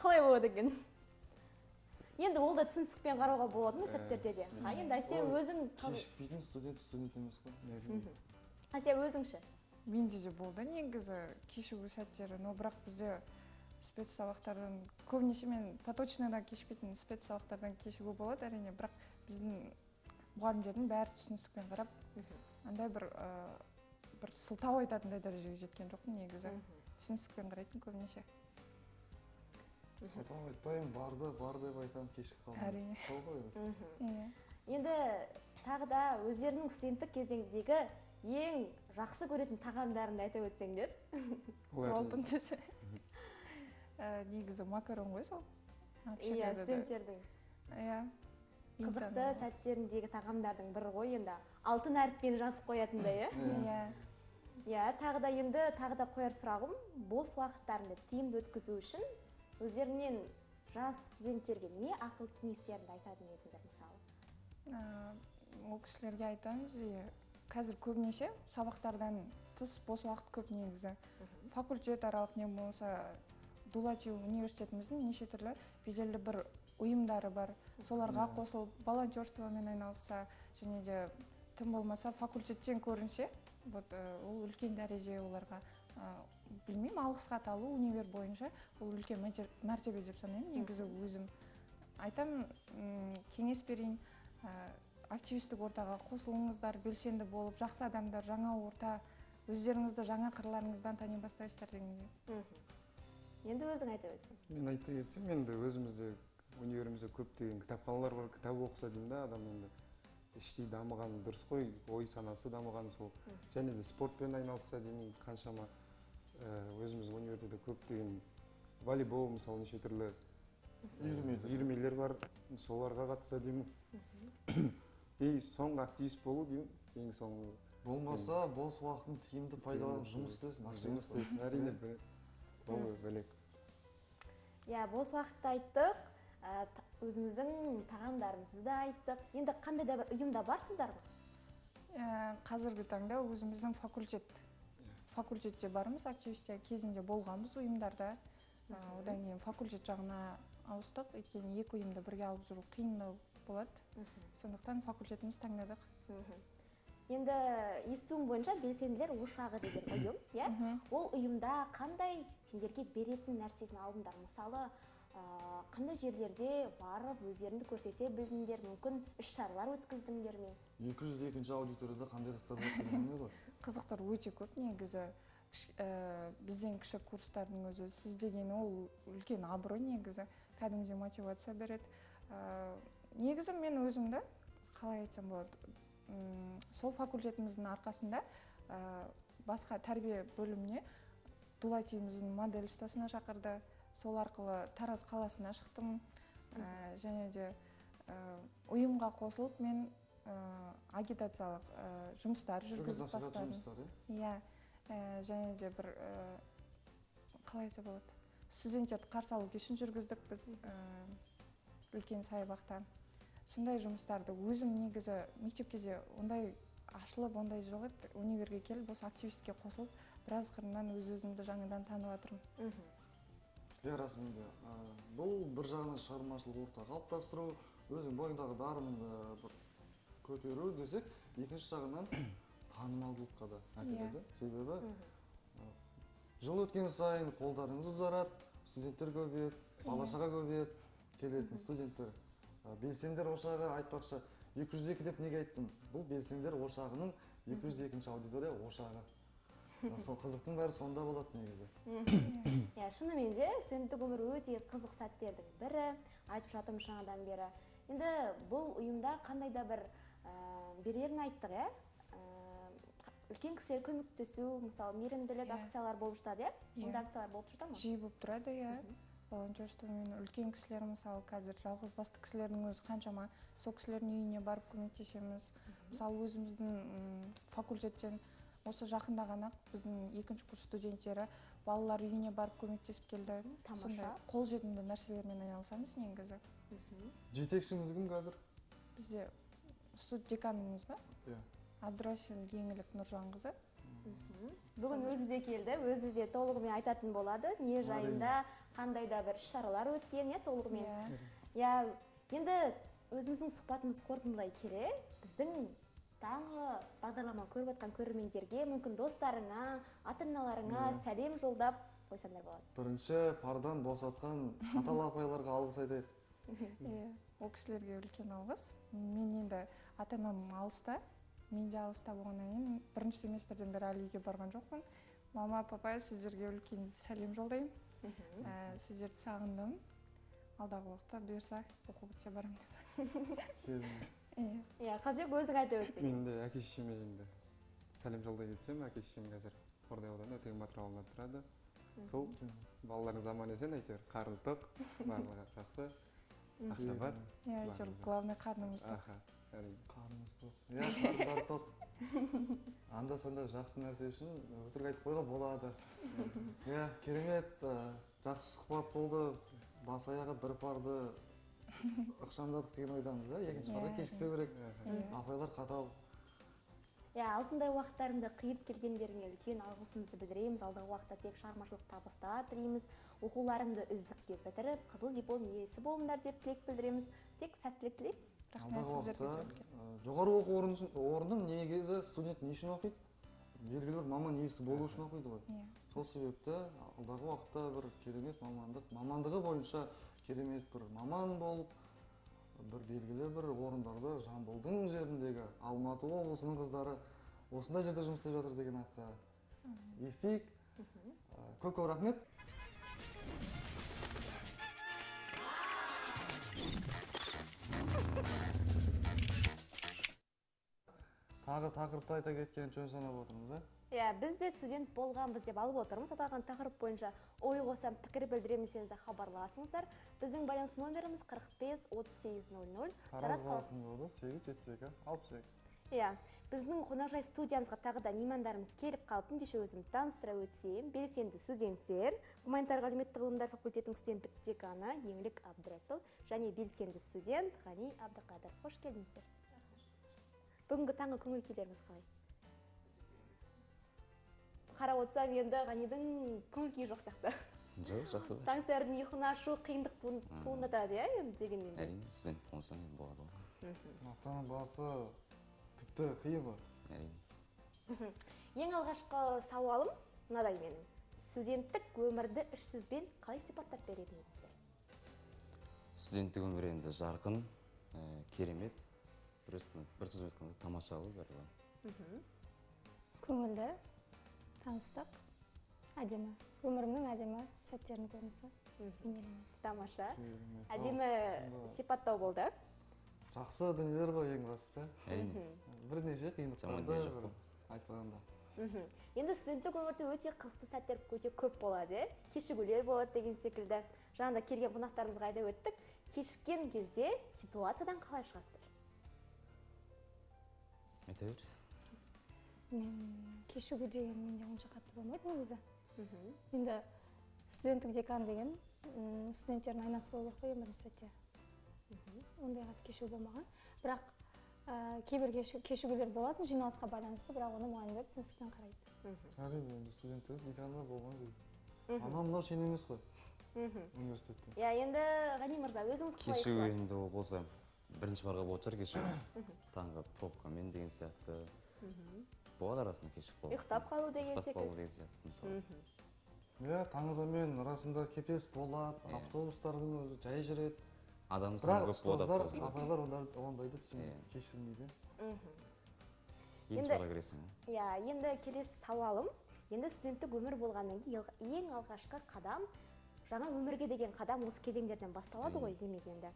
қалай болады екен? Енді ол да түсіністікпен қарауға болады ма сәттерде де? Енді Әсия өзің... Кешікпейтін студент емес қой. Әсия өзіңші? Менде де болды, негізі кешігу сәттері, но бірақ бізде спецсабақтардан, көбінесе мен поточныйдан кешпейтін спецсабақтардан кешігу болады, әрине, бірақ біздің мұғалімдердің бәрі түсіністікпен қарап, андай бір сылтау айтатындай дәрежеге жеткен жоқтың негізі, түсіністікпен қарайтын көбінесе. Сылтау айтпайым, барды айтам, кешіп қалмын. Әрине. Сол қойым. Енді тағы да өздерінің студенттік кезеңдегі ең жақсы көретін тағамдарында айтып өтсеңдер. Олтын төсі. Негізі макарон ғой сол. Иә, студенттердің. Иә. Қызықты сәттеріндегі тағамдардың бірі ғой енді. Алтын әріппен жазып қоятындай, иә? Иә, тағы да қояр сұрағым, бос уақыттарында тиімді өткізу үшін өздерінен жас студенттерге не ақыл кеңестерді айтатын едіңдер мысалы? Ол кісілерге айтамыз, қазір көбінесе сабақтардан тыс бос уақыт көп негізі. Факультет аралық не болса, Дулати университетіміздің неше түрлі беделді бір ұйымдары бар. Соларға қосылып, волонтерствомен айналса, және де тым болмаса, факультеттен көрінсе, ол үлкен дәреже оларға, білмеймін, алғысқа талу универ бойынша, ол үлкен мәртебе деп санаймын, негізі өзім. Айтам, кеңес берейін. Активистік ортаға қосылыңыздар, белсенді болып, жақсы адамдар, жаңа орта, өздеріңізді жаңа қырларыңыздан тани бастайсыздар дегенде. Енді өзің айта өтсің? Мен айта кетсем, енді өзімізде, универімізде көптеген кітапханалар бар, кітап оқыса деймін да, адам енді іштей дамыған дұрыс қой, ой санасы дамыған сол. Және де спортпен айналса деймін, қаншама өзіміз универде де көптеген волейбол, мысалы, неше түрлі үйірмелер бар, соларға қатыса деймін. Соңғы активист болу дейм, ең соңғы. Болмаса, бос уақытын тиімді пайдаланып жұмыс істесін. Жұмыс істесін, әрине, болу бөлек. Иә, бос уақытты айттық, өзіміздің тағамдарымызды да айттық. Енді қандай да бір ұйымда барсыздар ма? Қазіргі таңда өзіміздің факультетте барымыз, активистия кезінде болғанбыз ұйымдарда. Одан кейін факультет жағына ауыстық, өйткені екі ұйымды бірге алып жүру қиындау болады. Сондықтан факультетіміз таңдадық. Енді естуім бойынша белсенділер ошағы деген ұйым. Ол ұйымда қандай сендерге беретін нәрсесін алыңдар. Мысалы, Қандай жерлерде барып өздеріңді көрсете білдіңдер, мүмкін іс-шаралар өткіздіңдер ме? 202-ші аудиторияда қандай қызықтар өткізілген ғой? Қызықтар өте көп негізі. Бізден кіші курстардың өзі сіз деген ол үлкен абырой негізі, кәдімгідей мотивация береді. Негізі мен өзімді қалай айтсам болады, сол факультетіміздің арқасында басқа тәрбие бөліміне Дулатиіміздің модель ұстасына шақырды. Сол арқылы Тараз қаласына шықтым, және де ұйымға қосылып, мен агитациялық жұмыстар жүргізіп бастадым. Және де бір қалай айтса болады, студенттерді қарсы алу кешін жүргіздік біз үлкен саябақта. Сондай жұмыстарды өзім негізі мектепке де ондай ашылып, ондай жоқ еді, универге келіп, осы активистке қосылып, біраз қырынан өз-өзімді жаңадан танып жатырмын. Расында, бұл бір жағынан шығармашылық орта қалыптастыру, өзің бойындағы дарынды көтеру десек, екінші жағынан танымалдылыққа да әкеледі. Себебі, жыл өткен сайын қолдарыңыз ұзарады, студенттер көбейеді, балашаға көбейеді, келетін студенттер. Белсендер ошағы айтпақшы, 202 деп неге айттым? Бұл белсендер ошағының 202-ші аудитория ошағы. Сол қызықтың бәрі сонда болады негізі. Шынымен де студенттік өмір өте қызық сәттердің бірі, айтып жатым жаңадан бері. Енді бұл ұйымда қандайда бір берерін айттық, үлкен кісілер көмектесу, мысалы мейірімділік акциялар болып жатады, онда акциялар болып жатады ма? Жиі болып тұрады, волонтерствомен үлкен кісілер, мысалы қазір жалғыз басты кісілердің өзі қаншама, сол кісілердің үйіне барып көмектесеміз. Мысалы өзіміздің факультеттен осы жақында ғана біздің екінші курс студенттері балалар үйіне барып көмектесіп келді. Тамаша. Қол жетімді нәрселермен айналысамыз негізі. Жетекшіңіз кім қазір? Бізде студ деканымыз ба? Абдрасин Еңілік Нұржанқызы. Бүгін өзі де келді, өзі де толығымен айтатын болады. Не жайында қандай да бір шаралар өткен, толығымен. Енді өзіміздің сұхбатымыз қорытындылай келе, біздің таңғы бағдарлама көріп атқан көрермендерге, мүмкін достарыңа, ата-аналарыңа сәлем жолдап қойсаңдар болады. Бірінші пардан босатқан қатал апайларға алғыс айтайық. Ол кісілерге үлкен алғыс. Мен енді ата-анам алыста, мен де алыста болғаннан кейін бірінші семестрден бері Алиге барған жоқпын. Мама, папа, сіздерге үлкен сәлем жолдайым. Сіздерді сағындым. Алдағы уақытта бұйырса оқу бітсе барамын. Қазбек, өзің айта өтсек. Менде әке-шешеме енді сәлем жолдай кетсем, әке-шешем қазір Қордай ауданы Өтеген Батыр ауылында тұрады. Сол балаларың заман есен әйтеуір, қарны тоқ, барлығы жақсы, ақша бар. Главное, қарнымыз тоқ. Қарнымыз тоқ. Қарнымыз тоқ. Анда-санда жақсы нәрсе үшін өтірік айтып қойға болады. Керемет, жақсы сұхбат болды, бас-аяғы бір парды Ақшамдадық деген ойдамыз, екінші қарға кешікпе көрек, апайлар қатау. Алтындай уақыттарымды қиып келгендеріңе үлкен алғысымызды білдіреміз. Алдағы уақытта тек шығармашылық табыстар тілейміз. Оқуларымды үздікке бітіріп, қызыл диплом иесі болыңдар деп тілек білдіреміз. Тек сәттілік тілейміз. Алдағы уақытта жоғары оқу орнын негізі студент не үшін оқиды? Белгілі бір маман иесі болу үшін оқиды ғой. Сол себепті алдағы уақытта бір керемет мамандығы бойынша керемет бір маман болып, бір белгілі бір орындарда Жамбылдың жеріндегі Алматы облысының қыздары осында жерде жұмыс істеп жатыр деген атқа естейік. Көп-көп рахмет. Тағы тақырыпты айта кеткен жөн санап отырмыз. Біз де студент болғанбыз деп алып отырмыз. Аталған тақырып бойынша ой қосам, пікір білдіремесеңіз хабарласыңыздар. Біздің байланыс нөміріміз 45-38-00. Тараз қаласының коды 8-72-68. Біздің қонақжай студиямызға тағы да меймандарымыз келіп қалыптын. Кеше өзімді таныстыра өтсем. Белсенді студенттер, гуманитарлық әлеуметтік ғылымдар факультетінің студенттік деканы Еңлік Абдрасыл және белсенді студент Ғани Абдықадыр. Қош келдіңіздер. Бүгінгі таңғы көңіл күйлеріңіз қалай? Қара отсам енді Ғанидың көңіл-күйі жоқ сияқты. Жоқ, жақсы бай. Таңсәрдің ұйқыны ашу қиындық туындатады, енді дегенмен. Әрине, студент болса мен болады ғой. Ата-ана басы тіпті қиын ба? Әрине. Ең алғашқы сауалым мынадай менің. Студенттік өмірді үш сөзбен қалай сипаттап беретініңіздер? студенттік өмір енді жарқын, керемет, бір сөз айтқанда тамашалы бәрі. Көңілді, таныстық, әдемі, өмірімнің әдемі сәттерін көрінісі. Тамаша. Әдемі сипаттау болды. Жақсы дүниелер ғой ең басты. Бірнеше қиындықтарды айтпағанда. Енді студенттік өмірде өте қызықты сәттер өте көп болады, кешігулер болады деген секілді. Жаңында келген қонақтарымызға айта өттік, кешіккен кезде ситуациядан қалай шығасыздар? Айта бер. Мен кешігу деген менде онша қатты болмайды негізі. Енді студенттік декан деген студенттердің айнасы болып қой өмір сәтте. Ондай қатты кешігу болмаған. Бірақ кейбір кешігулер болатын жиналысқа байланысты, бірақ оны мұғалімдер түсіністікпен қарайды. Әрине, енді студенттер декандар болған кезде анамдар шен емес қой университетте. Енді Ғани мырза, өзіңіз қалай айтасыз? Кешігу енді ол болса бірінші барға болып шығар кешігу. Таңғы пробкамен деген сияқты болады арасында кешік болады. Ұйықтап қалу деген сияқты. Ұйықтап қалу деген сияқты мысалы. Иә, таңғазамен арасында кептеліс болады, автобустардың өзі жай жүреді. Адам саңғы құлады аптауыз. Апайлар ондайды түсінген, кешірмейді. Енді бара көресің. Енді келесі сауалым. Енді студенттік өмір болғаннан кейін ең алғашқы қадам, жаңа өмірге деген қадам осы кезеңдерден басталады ғой демегенде.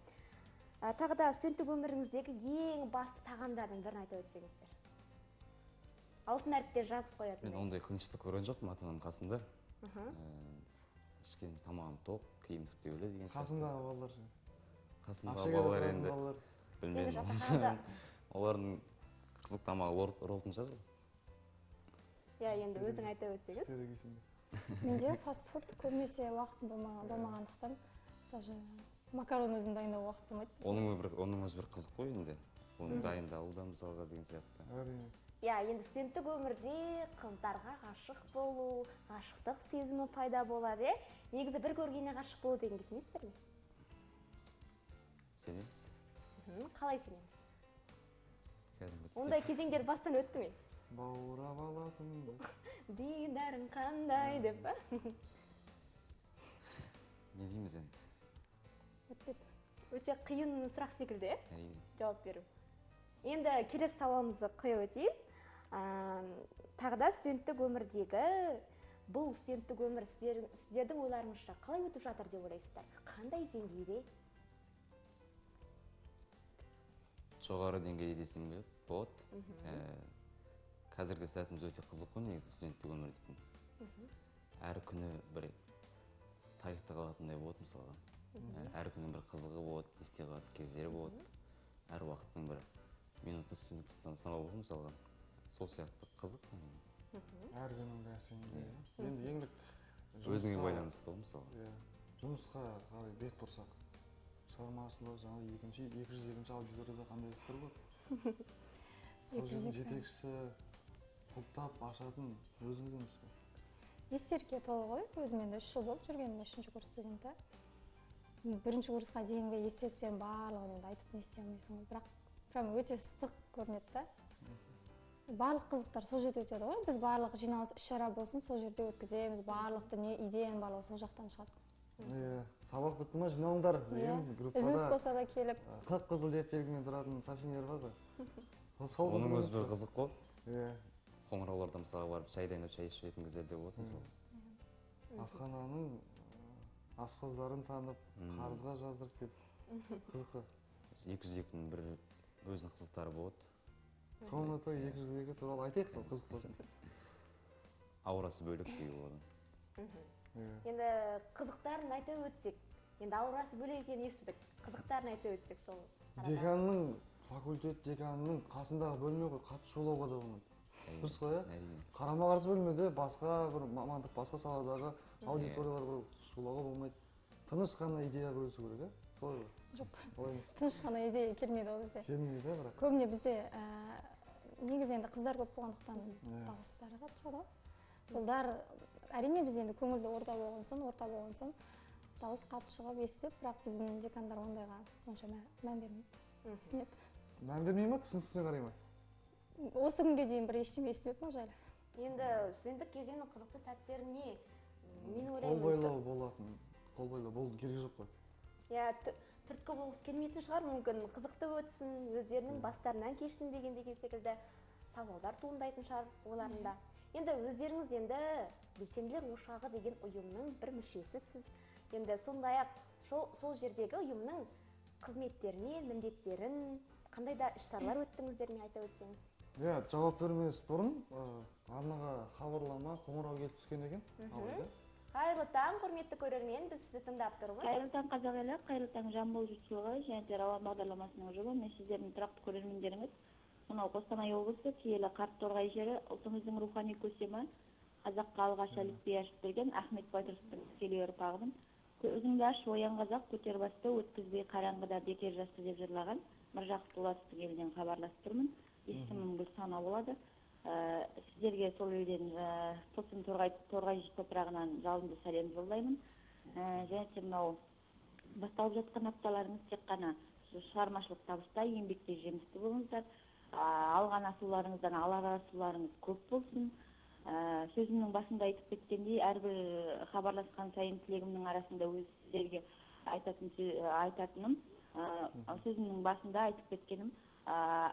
Тағы да студенттік өміріңіздегі ең басты тағамдардың бірін айтып өтсеңіздер. Алтын әріптер жазып қоятын. Мен ондай қылыншықты көрген жоқпын атаның қасымда. Ішкен тамағым топ, киім түктеулі деген сияқты. Қасымдағы балалар енді, білмеймін, олардың қызықтамағы ролтын жазығы? Енді өзің айта өтсеңіз. Менде фастфуд көбінесе уақытын болмағандықтан, макарон өзінің дайындау уақыт болмайды. Оның өз бір қызық қой енді, оның дайындаудан мысалға деген сияқты. Енді студенттік өмірде қыздарға ғашық болу, ғашықтық сезімі пайда болады. Негізі бір көргеніне ғашық болу деген кесіңіздер ме? Сенеміз. Қалай сенеміз? Ондай кезеңдер бастан өтті мен. Баурап алатынды. Дейдәрін қандай деп ба? Не дейміз енді? Өтпеді. Өте қиын сұрақ секілді, жауап беру. Енді келесі сауалымызды қойып өтейін. Тағы да студенттік өмірдегі, бұл студенттік өмір сіздердің ойларыңызша қалай өтіп жатыр деп ойлайсыздар? Қандай деңгейде? Жоғары деңгейде десем бе, болады. Қазіргі сәтіміз өте қызық қой, негізі студенттік өмір дейтін. Әр күні бір тарихта қалатындай болады мысалға. Әр күннің бір қызығы болады, есте қалатын кездері болады. Әр уақыттың бір минутты студенттіктен санау болады мысалға. Сол сияқты қызық қой. Әр күнің әсерінде. Енді еңлік өзіңе байланысты ғой мысалға. Жұмысқа қалай бет бұрсақ. Шығармашылығы жаңа 202 аудиторияда қандай істер болады? Өзіңіздің жетекшісі құлттап ашатын өзіңіз емес пе? Естерке толы ғой, өзімен де 3 жыл болып жүргенімді 3-ші курс студенті. Бірінші курсқа дейінгі естеріктен барлығын айтып не істемейсің, бірақ өте ыстық көрінеді. Барлық қызықтар сол жерде өтеді ғой, біз барлық жиналыс іс-шара болсын, сол жерде өткіземіз, барлық дүние, идеяның барлығы сол жақтан шығады. Сабақ бітті ма жиналыңдар деген группада қып-қызыл деп белгімен тұратын сообщениелер бар ба? Оның өз бір қызық қой. Қоңырауларда мысалға барып шай дайындап шай ішіп етін кездерде болатын сол. Асхананың аспаздарын танып, қарызға жаздырып кетіп. Қызық қой. 202-нің бір өзінің қызықтары болады. Қоңырата 202 туралы айтайық сол қызық болсын. Аурасы бөлек дейді олардың. Енді қызықтарын айта өтсек, енді аурасы бөлек екенін естідік, қызықтарын айта өтсек сол арада. Деканның, факультет деканның қасындағы бөлме ғой, қатты шулауға да болмайды. Дұрыс қой, қарама-қарсы бөлмеде басқа бір мамандық, басқа саладағы аудиториялар бір шулауға болмайды. Тыныш қана идея бөлісу керек, солай ғой? Жоқ, тыныш қана идея келмейді ол бізде. Келмейді, бірақ. Көбіне бізде негізі енді қыздар көп болғандықтан Қолдар, әрине біз енді көңілді орта болған соң, дауыс қатты шығып естіп, бірақ біздің декандар ондайға онша мән бермейді, түсінеді. Мән бермей ма, түсіністімен қарай ма? Осы күнге дейін бір ештеме естімеп ма жайлы? Енді студенттік кезеңнің қызықты сәттеріне мен ойлаймын. Қолбайлау болатын, қолбайлау болу керек жоқ қой. түрткі болғысы келмейтін шығар, мүмкін қызықты өтсін, өздерінің бастарынан кешін деген секілді сауалдар туындайтын шығар оларында. Енді өздеріңіз енді белсенділер ошағы деген ұйымның бір мүшесі сіз. Енді сондай-ақ сол жердегі ұйымның қызметтеріне, міндеттерін қандай да іс-шаралар өттіңіздер ме айта өтсеңіз? Иә, жауап бермес бұрын арнаға хабарлама, қоңырау келіп түскен екен. Қайырлы таң, құрметті көрермен, біз сізді тыңдап тұрмыз. Қайырлы таң қазақ елі, қайырлы таң Жамбыл жұртшылығы және де Рауан бағдарламасының ұжымы. Мен сіздердің тұрақты көрермендеріңіз. Мынау Қостанай облысы, Киелі Қарт-Торғай жері, ұлтымыздың рухани көсемі, қазаққа алғаш әліпби ашып берген Ахмет Байтұрсыновтың тікелей ұрпағының көзіңді аш, оян қазақ, көтер басты, өткізбей қараңғыда бекер жасты деп жырлаған Мыржақып Дулатовтың елінен хабарласып тұрмын. Есімім Гүлсана болады. Сіздерге сол елден Тосын Торғай топырағынан жалынды сәлем жолдаймын. Және де мынау басталып жатқан апталарыңыз тек қана шығармашылық табыста, еңбекте жемісті болыңыздар. Алған асуларыңыздан алар асуларыңыз көп болсын. Сөзімнің басында айтып кеткендей, әрбір хабарласқан сайын тілегімнің арасында өз сіздерге айтатыным, сөзімнің басында айтып кеткенім,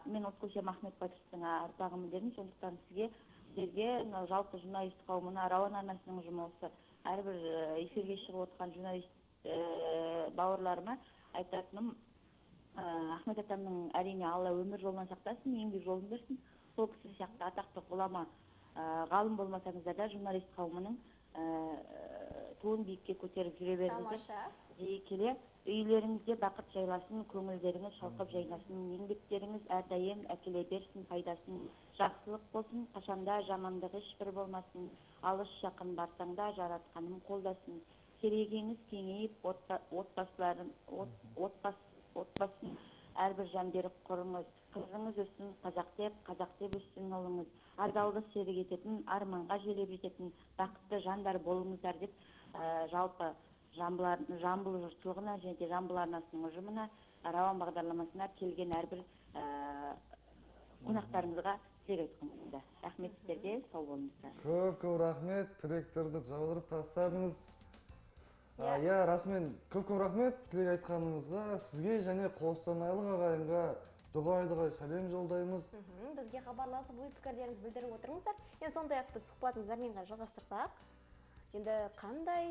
мен ұлт көсем Ахмет Байтұрсыновтың ұрпағымын дедім, сондықтан сіздерге жалпы журналист қауымына, Рауан арнасының ұжымы осы әрбір эфирге шығып отқан журналист бауырларыма айтатыным, Ахмет атамның әрине Алла өмір жолынан сақтасын, еңбек жолын берсін, сол кісі сияқты атақты ғұлама ғалым болмасаңыздар да журналист қауымының туын биікке көтеріп жүре беріңіздер. Жиі келе үйлеріңізде бақыт жайласын, көңілдеріңіз шалқып жайнасын, еңбектеріңіз әрдайым әкеле берсін, пайдасын, жақсылық болсын, қашанда жамандығы ешбір болмасын, алыс жақын барсаң да жаратқаным қолдасын, керегеңіз кеңейіп отбасын әрбір жан беріп құрыңыз, қызыңыз өссін қазақ деп өссін ұлыңыз, адалды серік ететін, арманға желеп ететін, бақытты жандар болыңыздар деп жалпы Жамбыл жұртшылығына және де Жамбыл арнасының ұжымына, Рауан бағдарламасына келген әрбір қонақтарымызға серік айтқымызды. Рахмет сіздерге, сау болыңыздар. Көп-көп рахмет, тілектерді жаудырып тастадыңыз. Иә, расымен көп-көп рахмет тілек айтқаныңызға, сізге және Қостанайлық ағайынға дұғай-дұғай сәлем жолдаймыз. Бізге хабарласып, ой пікірлеріңізді білдіріп отырыңыздар. Енді сондай-ақ біз сұхбатымызды әрменге жалғастырсақ, енді қандай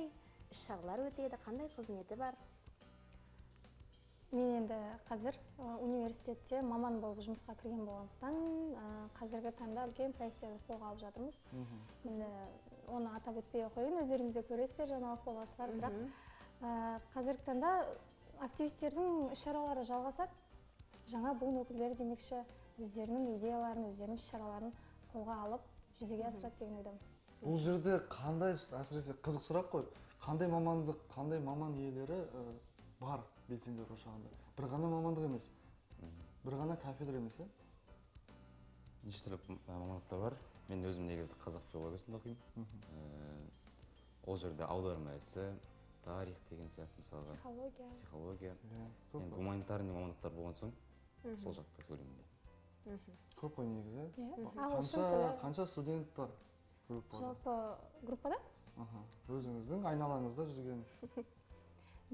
іс-шаралар өтеді, қандай қызметі бар? Мен енді қазір университетте маман болып жұмысқа кірген болғандықтан, қазіргі таңда үлкен проекттерді қолға алып жатырмыз. Оны атап өтпей қойын, өздеріңізде көресіздер, жаңалық болашылар. Бірақ қазіргі таңда активистердің іс-шаралары жалғасады. Жаңа буын өкілдері демекші өздерінің идеяларын, өздерінің іс-шараларын қолға алып жүзеге асырады деген ойдам. Бұл жерде қандай, әсіресе қызық сұрақ қой, қандай мамандық, қандай маман иелері бар белсенділер ошағында? Бір ғана мамандық емес, бір ғана кафедра емес, ә? Неше түрлі мамандықта бар. Мен өзім негізі қазақ филологиясында оқимын. Ол жерде аударма ісі, тарих деген сияқты мысалға. Психология. Енді гуманитарный мамандықтар болған соң, сол жақта көлемінде. Көп қой негізі. Қанша студент бар группада? Группада? Өзіңіздің айналаңызда жүрген.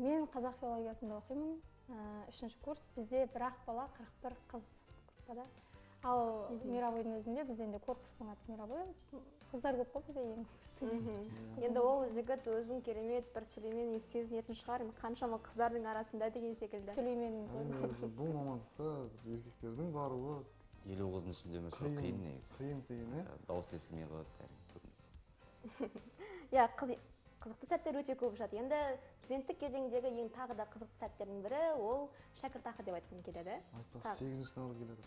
Мен қазақ филологиясында оқимын. Үшінші курс. Бізде бір ақ бала, 41 қыз группада. Ал мировойдың өзінде біз енді корпустың аты мировой, қыздар көп қой бізде ең көп. Енді ол жігіт өзін керемет бір сүлеймен сезінетін шығар, қаншама қыздардың арасында деген секілді. Сүлейменіміз ойын. Бұл мамандықта еркектердің баруы... 50-90 ішінде өмірші қиын негізі. Қиын тегіне. Дауыс тесілмей қалады тәрін көбінесі. Қызықты сәттер өте көп жат. Енді студенттік кезеңдегі ең тағы да қызықты сәттердің бірі ол шәкіртақы деп айтқым келеді. Айтпақ, 8-ші наурыз келеді.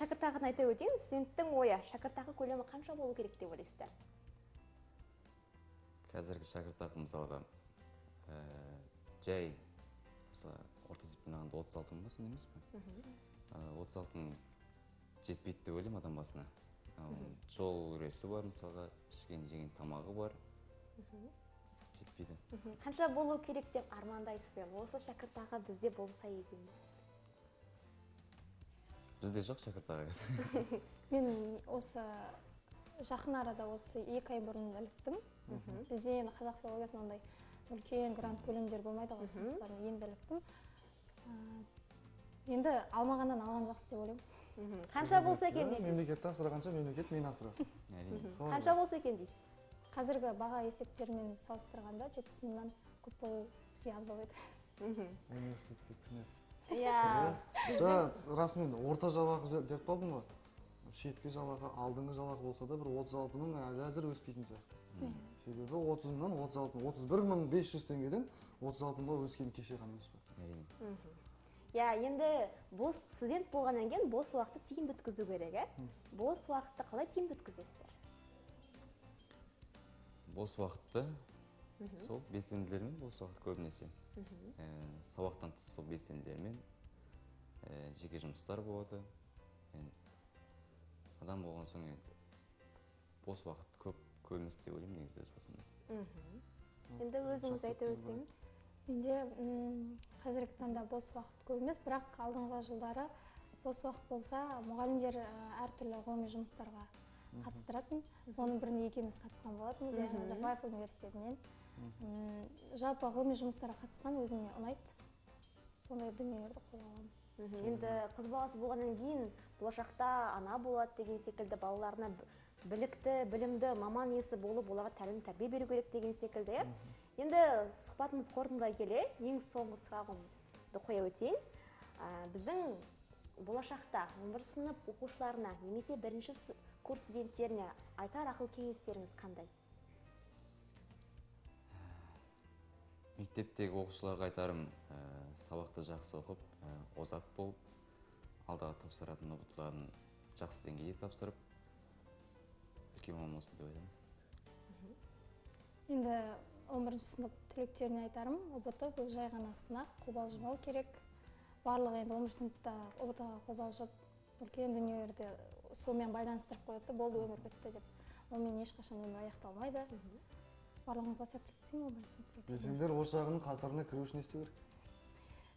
Шәкіртақыны айта өтейін, студенттің ойы, шәкіртақы көлемі қанша болу керек деп ойлайсыздар? Қазіргі шәкіртақы мысалға жай орта сеппен ағында 36 мың басын емес пе? 36 мың жетпейді деп ойлайым адам басына. Жол үресі бар мысалға, ішкен жеген тамағы бар, жетпейді. Қанша болу керек деп армандайсыз? Осы шәкіртақы бізде болса егенде? Бізде жоқ шәкіртаға қазір. Мен осы жақын арада осы 2 ай бұрын үліктім. Бізде енді қазақ филологиясын ондай үлкен грант көлемдер болмайды ғой, сондықтан енділіктім. Енді алмағаннан алған жақсы деп ойлаймын. Қанша болса екен дейсіз? Мемлекетті асырғанша мемлекет мені асырасын. Қанша болса екен дейсіз? Қазіргі баға есептермен салыстырғанда 70 мыңнан көп болу бізге абзал еді. Университетке түнеді. Иә. Жаңа расымен орта жалақы деп қалдым ғой. Шеткі жалақы, алдыңғы жалақы болса да бір 36-ның әзір өспейтін сияқты. Себебі 30-нан 36-ның, 31.500 теңгеден 36-ға өскен кеше ғана өспе. Иә, енді бос студент болғаннан кейін бос уақытты тиімді өткізу керек, ә? Бос уақытты қалай тиімді өткізесіздер? Бос уақытты сол белсенділермен бос уақыт көбінесе. Сабақтан тыс сол белсенділермен жеке жұмыстар болады. Адам болған соң бос уақыт көбіміз деп ойлаймын негізі өз басымда. Енді өзіңіз айта өтсеңіз. Менде қазіргі таңда бос уақыт көп емес, бірақ алдыңғы жылдары бос уақыт болса, мұғалімдер әртүрлі ғылыми жұмыстарға қатыстыратын. Оның біріне екеуміз қатысқан болатынбыз, яғни Назарбаев университетінен. Жалпы ғылыми жұмыстарға қатысқан өзіме ұнайды. Сондай дүниелерді қолдаймын. Енді қыз баласы болғаннан кейін болашақта ана болады деген секілді балаларына білікті, білімді, маман иесі болып оларға тәлім тәрбие беру керек деген секілді. Енді сұхбатымыз қорытындылай келе, ең соңғы сұрағымды қоя өтейін. Біздің болашақта 11 сынып оқушыларына немесе бірінші курс студенттеріне айтар ақыл кеңестеріңіз қандай? Мектептегі оқушыларға айтарым, сабақты жақсы оқып, озат болып, алдағы тапсыратын ұбытыларын жақсы деңгейде тапсырып, үлкен маман болсын деп ойлаймын. Енді 11-ші сынып түлектеріне айтарым, ұбыты бұл жай ғана сынақ, қобалжымау керек. Барлығы енді 11-ші сыныпта ұбытыға қобалжып, үлкен дүниелерді сонымен байланыстырып қойыпты, болды өмір бітті деп. Онымен ешқашан өмір аяқталмайды. Барлығыңызға сәттілік деймін, өмірсін тілек. Белсенділер ошағының қатарына кіру үшін істеу керек?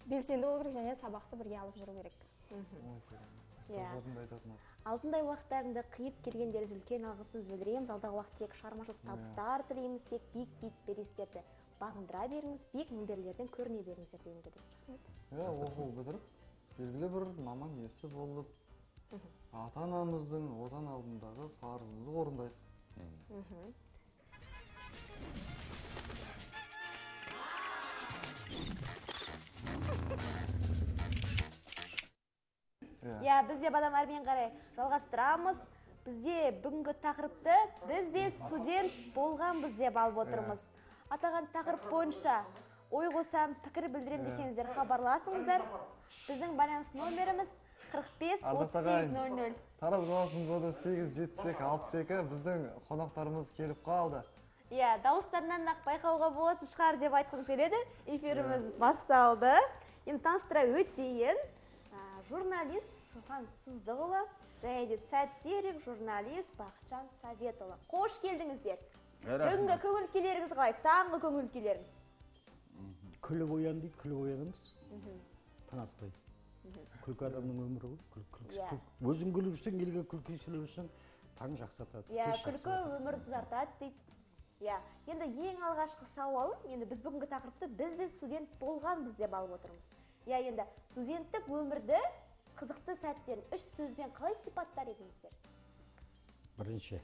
Белсенді ол керек және сабақты бірге алып жүру керек. Алтындай уақыттарында қиып келгендеріз үлкен алғысымыз білдіреміз. Алдағы уақыт тек шығармашылық табыстар тілейміз, тек биік-биік белестерді бағындыра беріңіз, биік мінберлерден көріне беріңіздер деймдер. Оқу бітіріп, белгілі бір маман иесі болып, ата-анамыздың отан алдындағы парызымызды орындайды. Иә, біз де бадамармен қарай жалғастырамыз. Бізде бүгінгі тақырыпты бізде студент болғанбыз деп алып отырмыз. Атаған тақырып бойынша ой қосам, пікір білдірем десеңіздер хабарласыңыздар. Біздің байланыс нөміріміз 45-38-00. Тараз қаласының коды 8-72-62. Біздің қонақтарымыз келіп қалды. Иә, дауыстарынан да байқауға болатын шығар деп айтқымыз келеді. Эфиріміз басталды. Енді таныстыра өтейін. Журналист Шоқан Сыздығылы, және де сатирик журналист Бақытжан Советұлы. Қош келдіңіздер. Бүгінгі көңіл күйлеріңіз қалай? Таңғы көңіл күйлеріңіз. Күліп оян дейді, күліп оянамыз. Танатпай. Күлкі адамның өмірі ғой. Өзің күліп жүрсең, елге күлкі сөйлеп жүрсең, таң жақсартады. Иә, күлкі өмірді ұзартады дейді. Енді ең алғашқы сауалым, енді біз бүгінгі тақырыпты біз де студент болғанбыз деп алып отырмыз. Енді студенттік өмірді қызықты сәттерін үш сөзбен қалай сипаттар едіңіздер? Бірінші,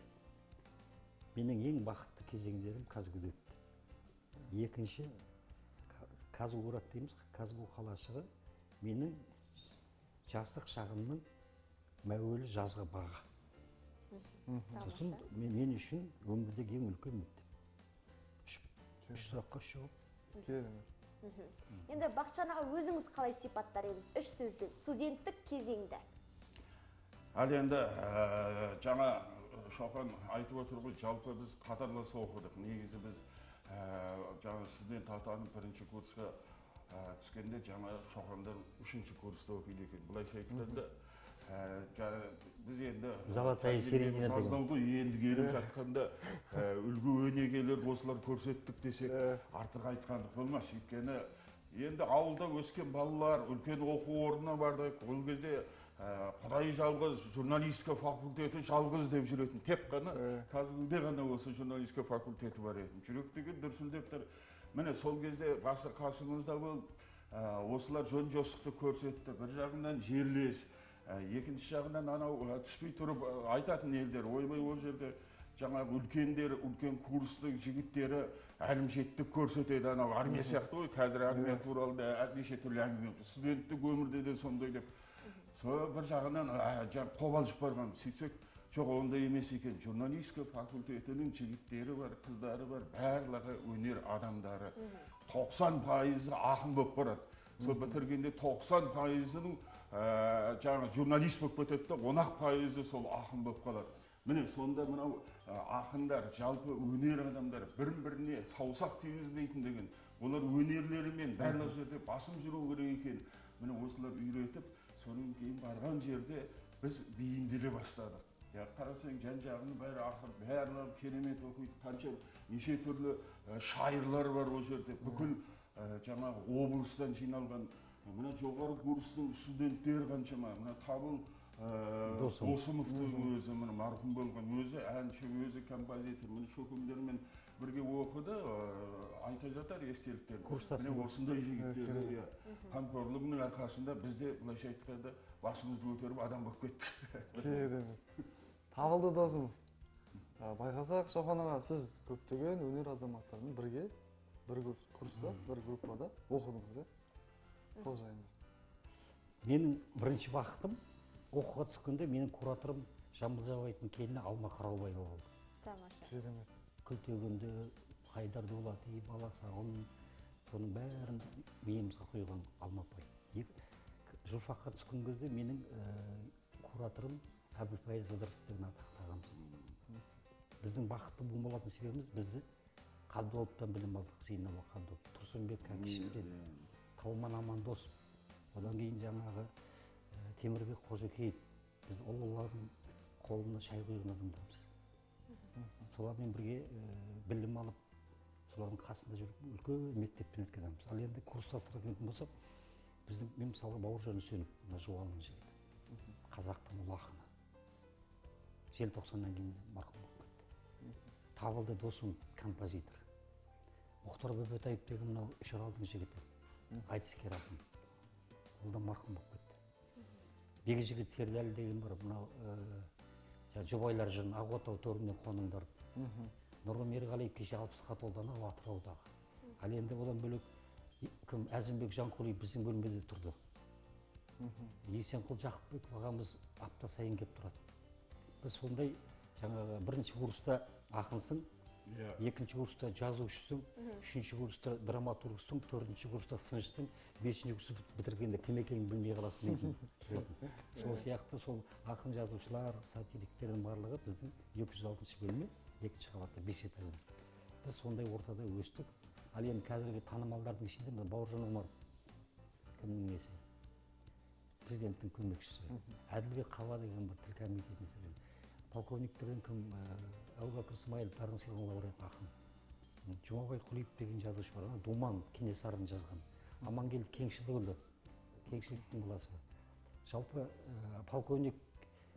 менің ең бақытты кезеңдерім қазгүл өтті. Екінші, қазгүл ұрат дейміз, қазгүл қалашығы менің жастық шағымның мәуелі жазғы бағы. Сосын мен үшін өмірдегі ең үлкен міндет. Үш сұраққа шығып. Енді Бақытжанға өзіңіз қалай сипаттар едіңіз? Үш сөзбен, студенттік кезеңді. Әл енді жаңа Шоқан айтып отырып, жалпы біз қатарласы оқыдық. Негізі біз жаңа студент атаның бірінші курсқа түскенде жаңа Шоқандар үшінші курсты оқиды екен. Бұлайша айтқанда, біз енді саздауды енді келіп жатқанда үлгі өнегелерді осылар көрсеттік десек артық айтқандық болмас. Өйткені енді ауылда өскен балалар үлкен оқу орнына барды. Ол кезде құдай жалғыз, журналистика факультеті жалғыз деп жүретін. Тек қана қазірде ғана осы журналистика факультеті бар еді. Жүректегі дүрсілдептер Mene sol gezde bası kasımızda bol, oslar jön josuktu körsetti. Bir jağından jerleş, ekinci jağından anau tüspey turup aytatın elder, oybay o jerde жаңағы үлкендер, үлкен курстың жігіттері әлімжеттік көрсетеді, анау армия сияқты ғой, қазір армия туралы да әдеше түрлі әңгіме, студенттік өмірде де сондай деп. Сол бір жағынан қобалжып барған, сөйтсек, жоқ ондай емес екен. Журналистика факультетінің жігіттері бар, қыздары бар, барлығы өнер адамдары. 90% ақын болып барады. Сол бітіргенде 90%-ның жаңағы журналист болып кетеді, 10% сол ақын болып қалады. Міне сонда мынау ақындар, жалпы өнер адамдары бір-біріне саусақ тигізбейтін деген, олар өнерлерімен барлық жерде басым жүру керек екен. Міне осылар үйретіп, соның кейін барған жерде біз бейімделе бастадық. Қарасаң жан-жағының бәрі ақын, бәрі керемет оқиды, қанша неше түрлі шайырлар бар ол жерде. Бүкіл жаңағы облыстан жиналған, мына жоғары курстың студенттері қаншама, мына табыл Досымовтың өзі, марқұм болған өзі, әнші өзі, композитор, міне шөкімдермен бірге оқыды, айта жатар естеліктер. Міне осындай жігіттердің қамқорлығының арқасында бізде былайша айтқанда басымызды көтеріп адам болып кеттік. Табылды Досымов. Байқасақ, Шоқан аға, сіз көптеген өнер азаматтарымен бірге, бір курста, бір группада оқыдыңыз. Сол жайында. Менің бірінші бақытым Оқуға түскенде менің кураторым Жамбылжабайтын келіні Алма Қараубай болды. Тамаша. Күлтегінді Хайдар Дуват, Баласағын, соның бәрін миымызға құйған Алмапай. Журфаққа түскен кезде менің кураторым Әбілпай Жылдырыстығына тақтағанбыз. Біздің бақытты болмалатын себебіміз бізді Қабдолыптан білім алдық, Зейнова Қабдолып, Тұрсынбек Кәкішевтен, Талман Амандосов, одан кейін жаңағы Темірбек Қожекеев, біз олардың қолына шай құйған адамдармыз. Солармен бірге білім алып, солардың қасында жүріп, үлкен мектеппен өткен адамбыз. Ал енді курстастырып өткен болсақ, мен мысалға Бауыржан Үсенов, Жуалының жігіті, қазақтың ұлы ақыны. Желтоқсаннан кейін марқұм болып кетті. Табылды Досым композитор. Мұхтар Бөбетаев деген мынау Үшаралдың жігіті, айтыскер ақын. Ол да марқұм болып кетті. Бегі жігіт Сердәлі деген бар, мынау жұбайлар жырын Ағотау төрінен қоныңдар. Нұрлы Мерғалиев кеше 60-қа толды, анау Атыраудағы. Ал енді одан бөлек, кім Әзімбек Жанқұлиев біздің бөлмеде тұрды. Есенқұл Жақыпбек ағамыз апта сайын кеп тұрады. Біз сондай бірінші курста ақынсың, екінші курста жазушысың, үшінші курста драматургсың, төртінші курста сыншысың, бесінші курсты бітіргенде кім екенін білмей қаласың дейтін. Сол сияқты сол ақын жазушылар, сатириктердің барлығы біздің 206-шы бөлме, екінші қабатта 5 этажда. Біз сондай ортада өстік. Ал енді қазіргі танымалдардың ішінде Бауыржан Омаров, кімнің несі? Президенттің көмекшісі. Әділбек Қала деген бір тіл комитетінің төрағасы. Полковниктерден кім Әубәкір Смайыл Тарынсыйлы лауреат ақын. Жұмабай Құлиев деген жазушы бар, Думан Кенесарын жазған. Амангелді Кеңшілікті, Кеңшіліктің баласы. Жалпы полковник,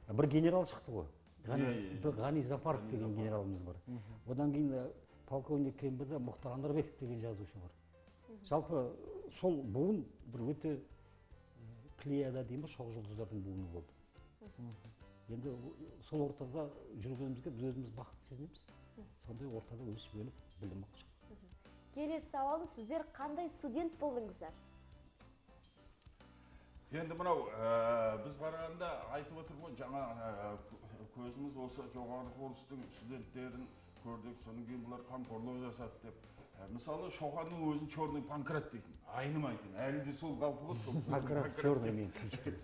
бір генерал шықты ғой. Ғани Запаров деген генералымыз бар. Одан кейін полковник кембірді Мұхтар Андарбеков деген жазушы бар. Жалпы сол буын бір өте плеяда дейміз шоқ жұлдыздардың буыны болды. Енді сол ортада жүргенімізге біз өзіміз бақытты сезінеміз. Сондай ортада өсіп өліп білім алып. Келесі сауалым, сіздер қандай студент болдыңыздар? Енді мынау біз қарағанда айтып отырмын, жаңа көзіміз осы жоғары курстың студенттерін көрдік, содан кейін бұлар қамқорлық жасады деп. Мысалы, Шоқанның өзін черный панкрат дейтін, айнымайтын, әлі де сол қалпылы сол. Панкрат черный мен кешкен.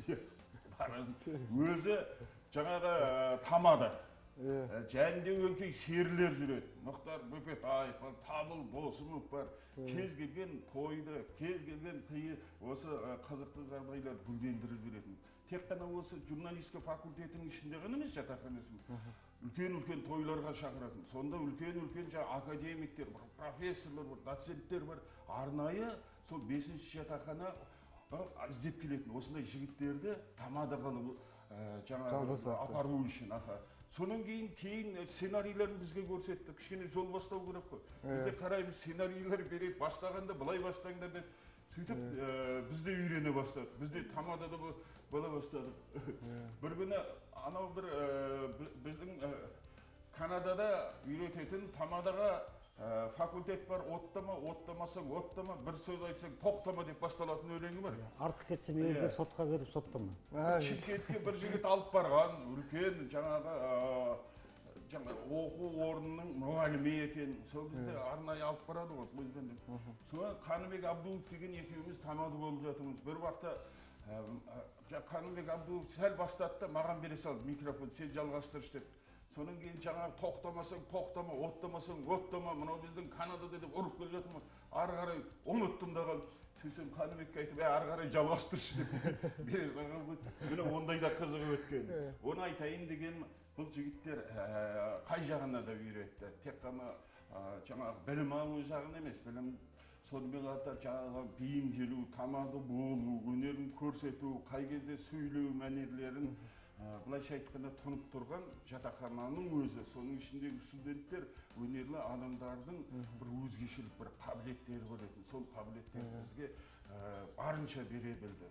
Жаңағы тамада, жәнде өлкей серілер жүреді. Мұхтар Бөпетаев бар, Табыл Досымов бар, кез келген тойды, кез келген тыйы осы қызықты жағдайлар гүлдендіріп жүретін. Тек қана осы журналистика факультетінің ішінде ғана емес жатақханасымен. Үлкен-үлкен тойларға шақыратын. Сонда үлкен-үлкен академиктер бар, профессорлар бар, доценттер бар. Арнайы сол 5-ші жатақхана іздеп келетін. Осындай жігіттерді тамада ғана апару үшін. Sonun keyin ssenariylarimizga ko'rsatdi. Kichkina yo'l boshlaw kerak qo'y. Bizda qaraymiz ssenariylar berib boshlaganda bulay boshlanglar deb suytib bizda uyrana boshladik. Bizda tamadada bu bola boshladik. Bir kuni anav bir bizning Kanada'da o'rgatayotgan tamadaga fakultet var, ottama, ottamasan, ottama, bir söz aytsan, to'xtama deb baştalatın öğrengi var ya. Artık etsin, evde sotqa verip sottama. Chimketga bir jigit alıp bargan, ülken, oku ornunun muallimi eken, sonra bizde arnayı alıp baradı o, bu yüzden de. Sonra Kanıbek Abduov degan ekibimiz tamada bo'lib jatımız. Bir vaqtda Kanıbek Abduov sal başlattı da, mağan bere saldı mikrofon, sen jalg'ashtirish deb. Sonun keyin janag to'xtamasang, to'xtama, o'ttamasan, o'ttama. Mana bizning Kanadada deb urib kelayotdim. Ari qaray unutdim da qoldim. Shundan Qanibekka aytib, "Ey, ari qaray jalg'ashtirish." Bersanga bu. Mana ondayda qiziqib o'tgan. Uni aytayin degan bu yigitlar qay jag'inda deb yuribdi. Teqqama janag bilim olish jag'ini emas, bilim so'nbelata janag biyimdiluv, tamadi bo'luv, hunarini ko'rsatuv, qay kezde suyluv manerlarini Bulay şahitlerine tanıp durgan jatakananın özü, sonun içindeki studentler, önerli adamların bir özgeşilik, bir kabiliyetleri var edi. Son kabiliyetleri bizge barınca bere bildi.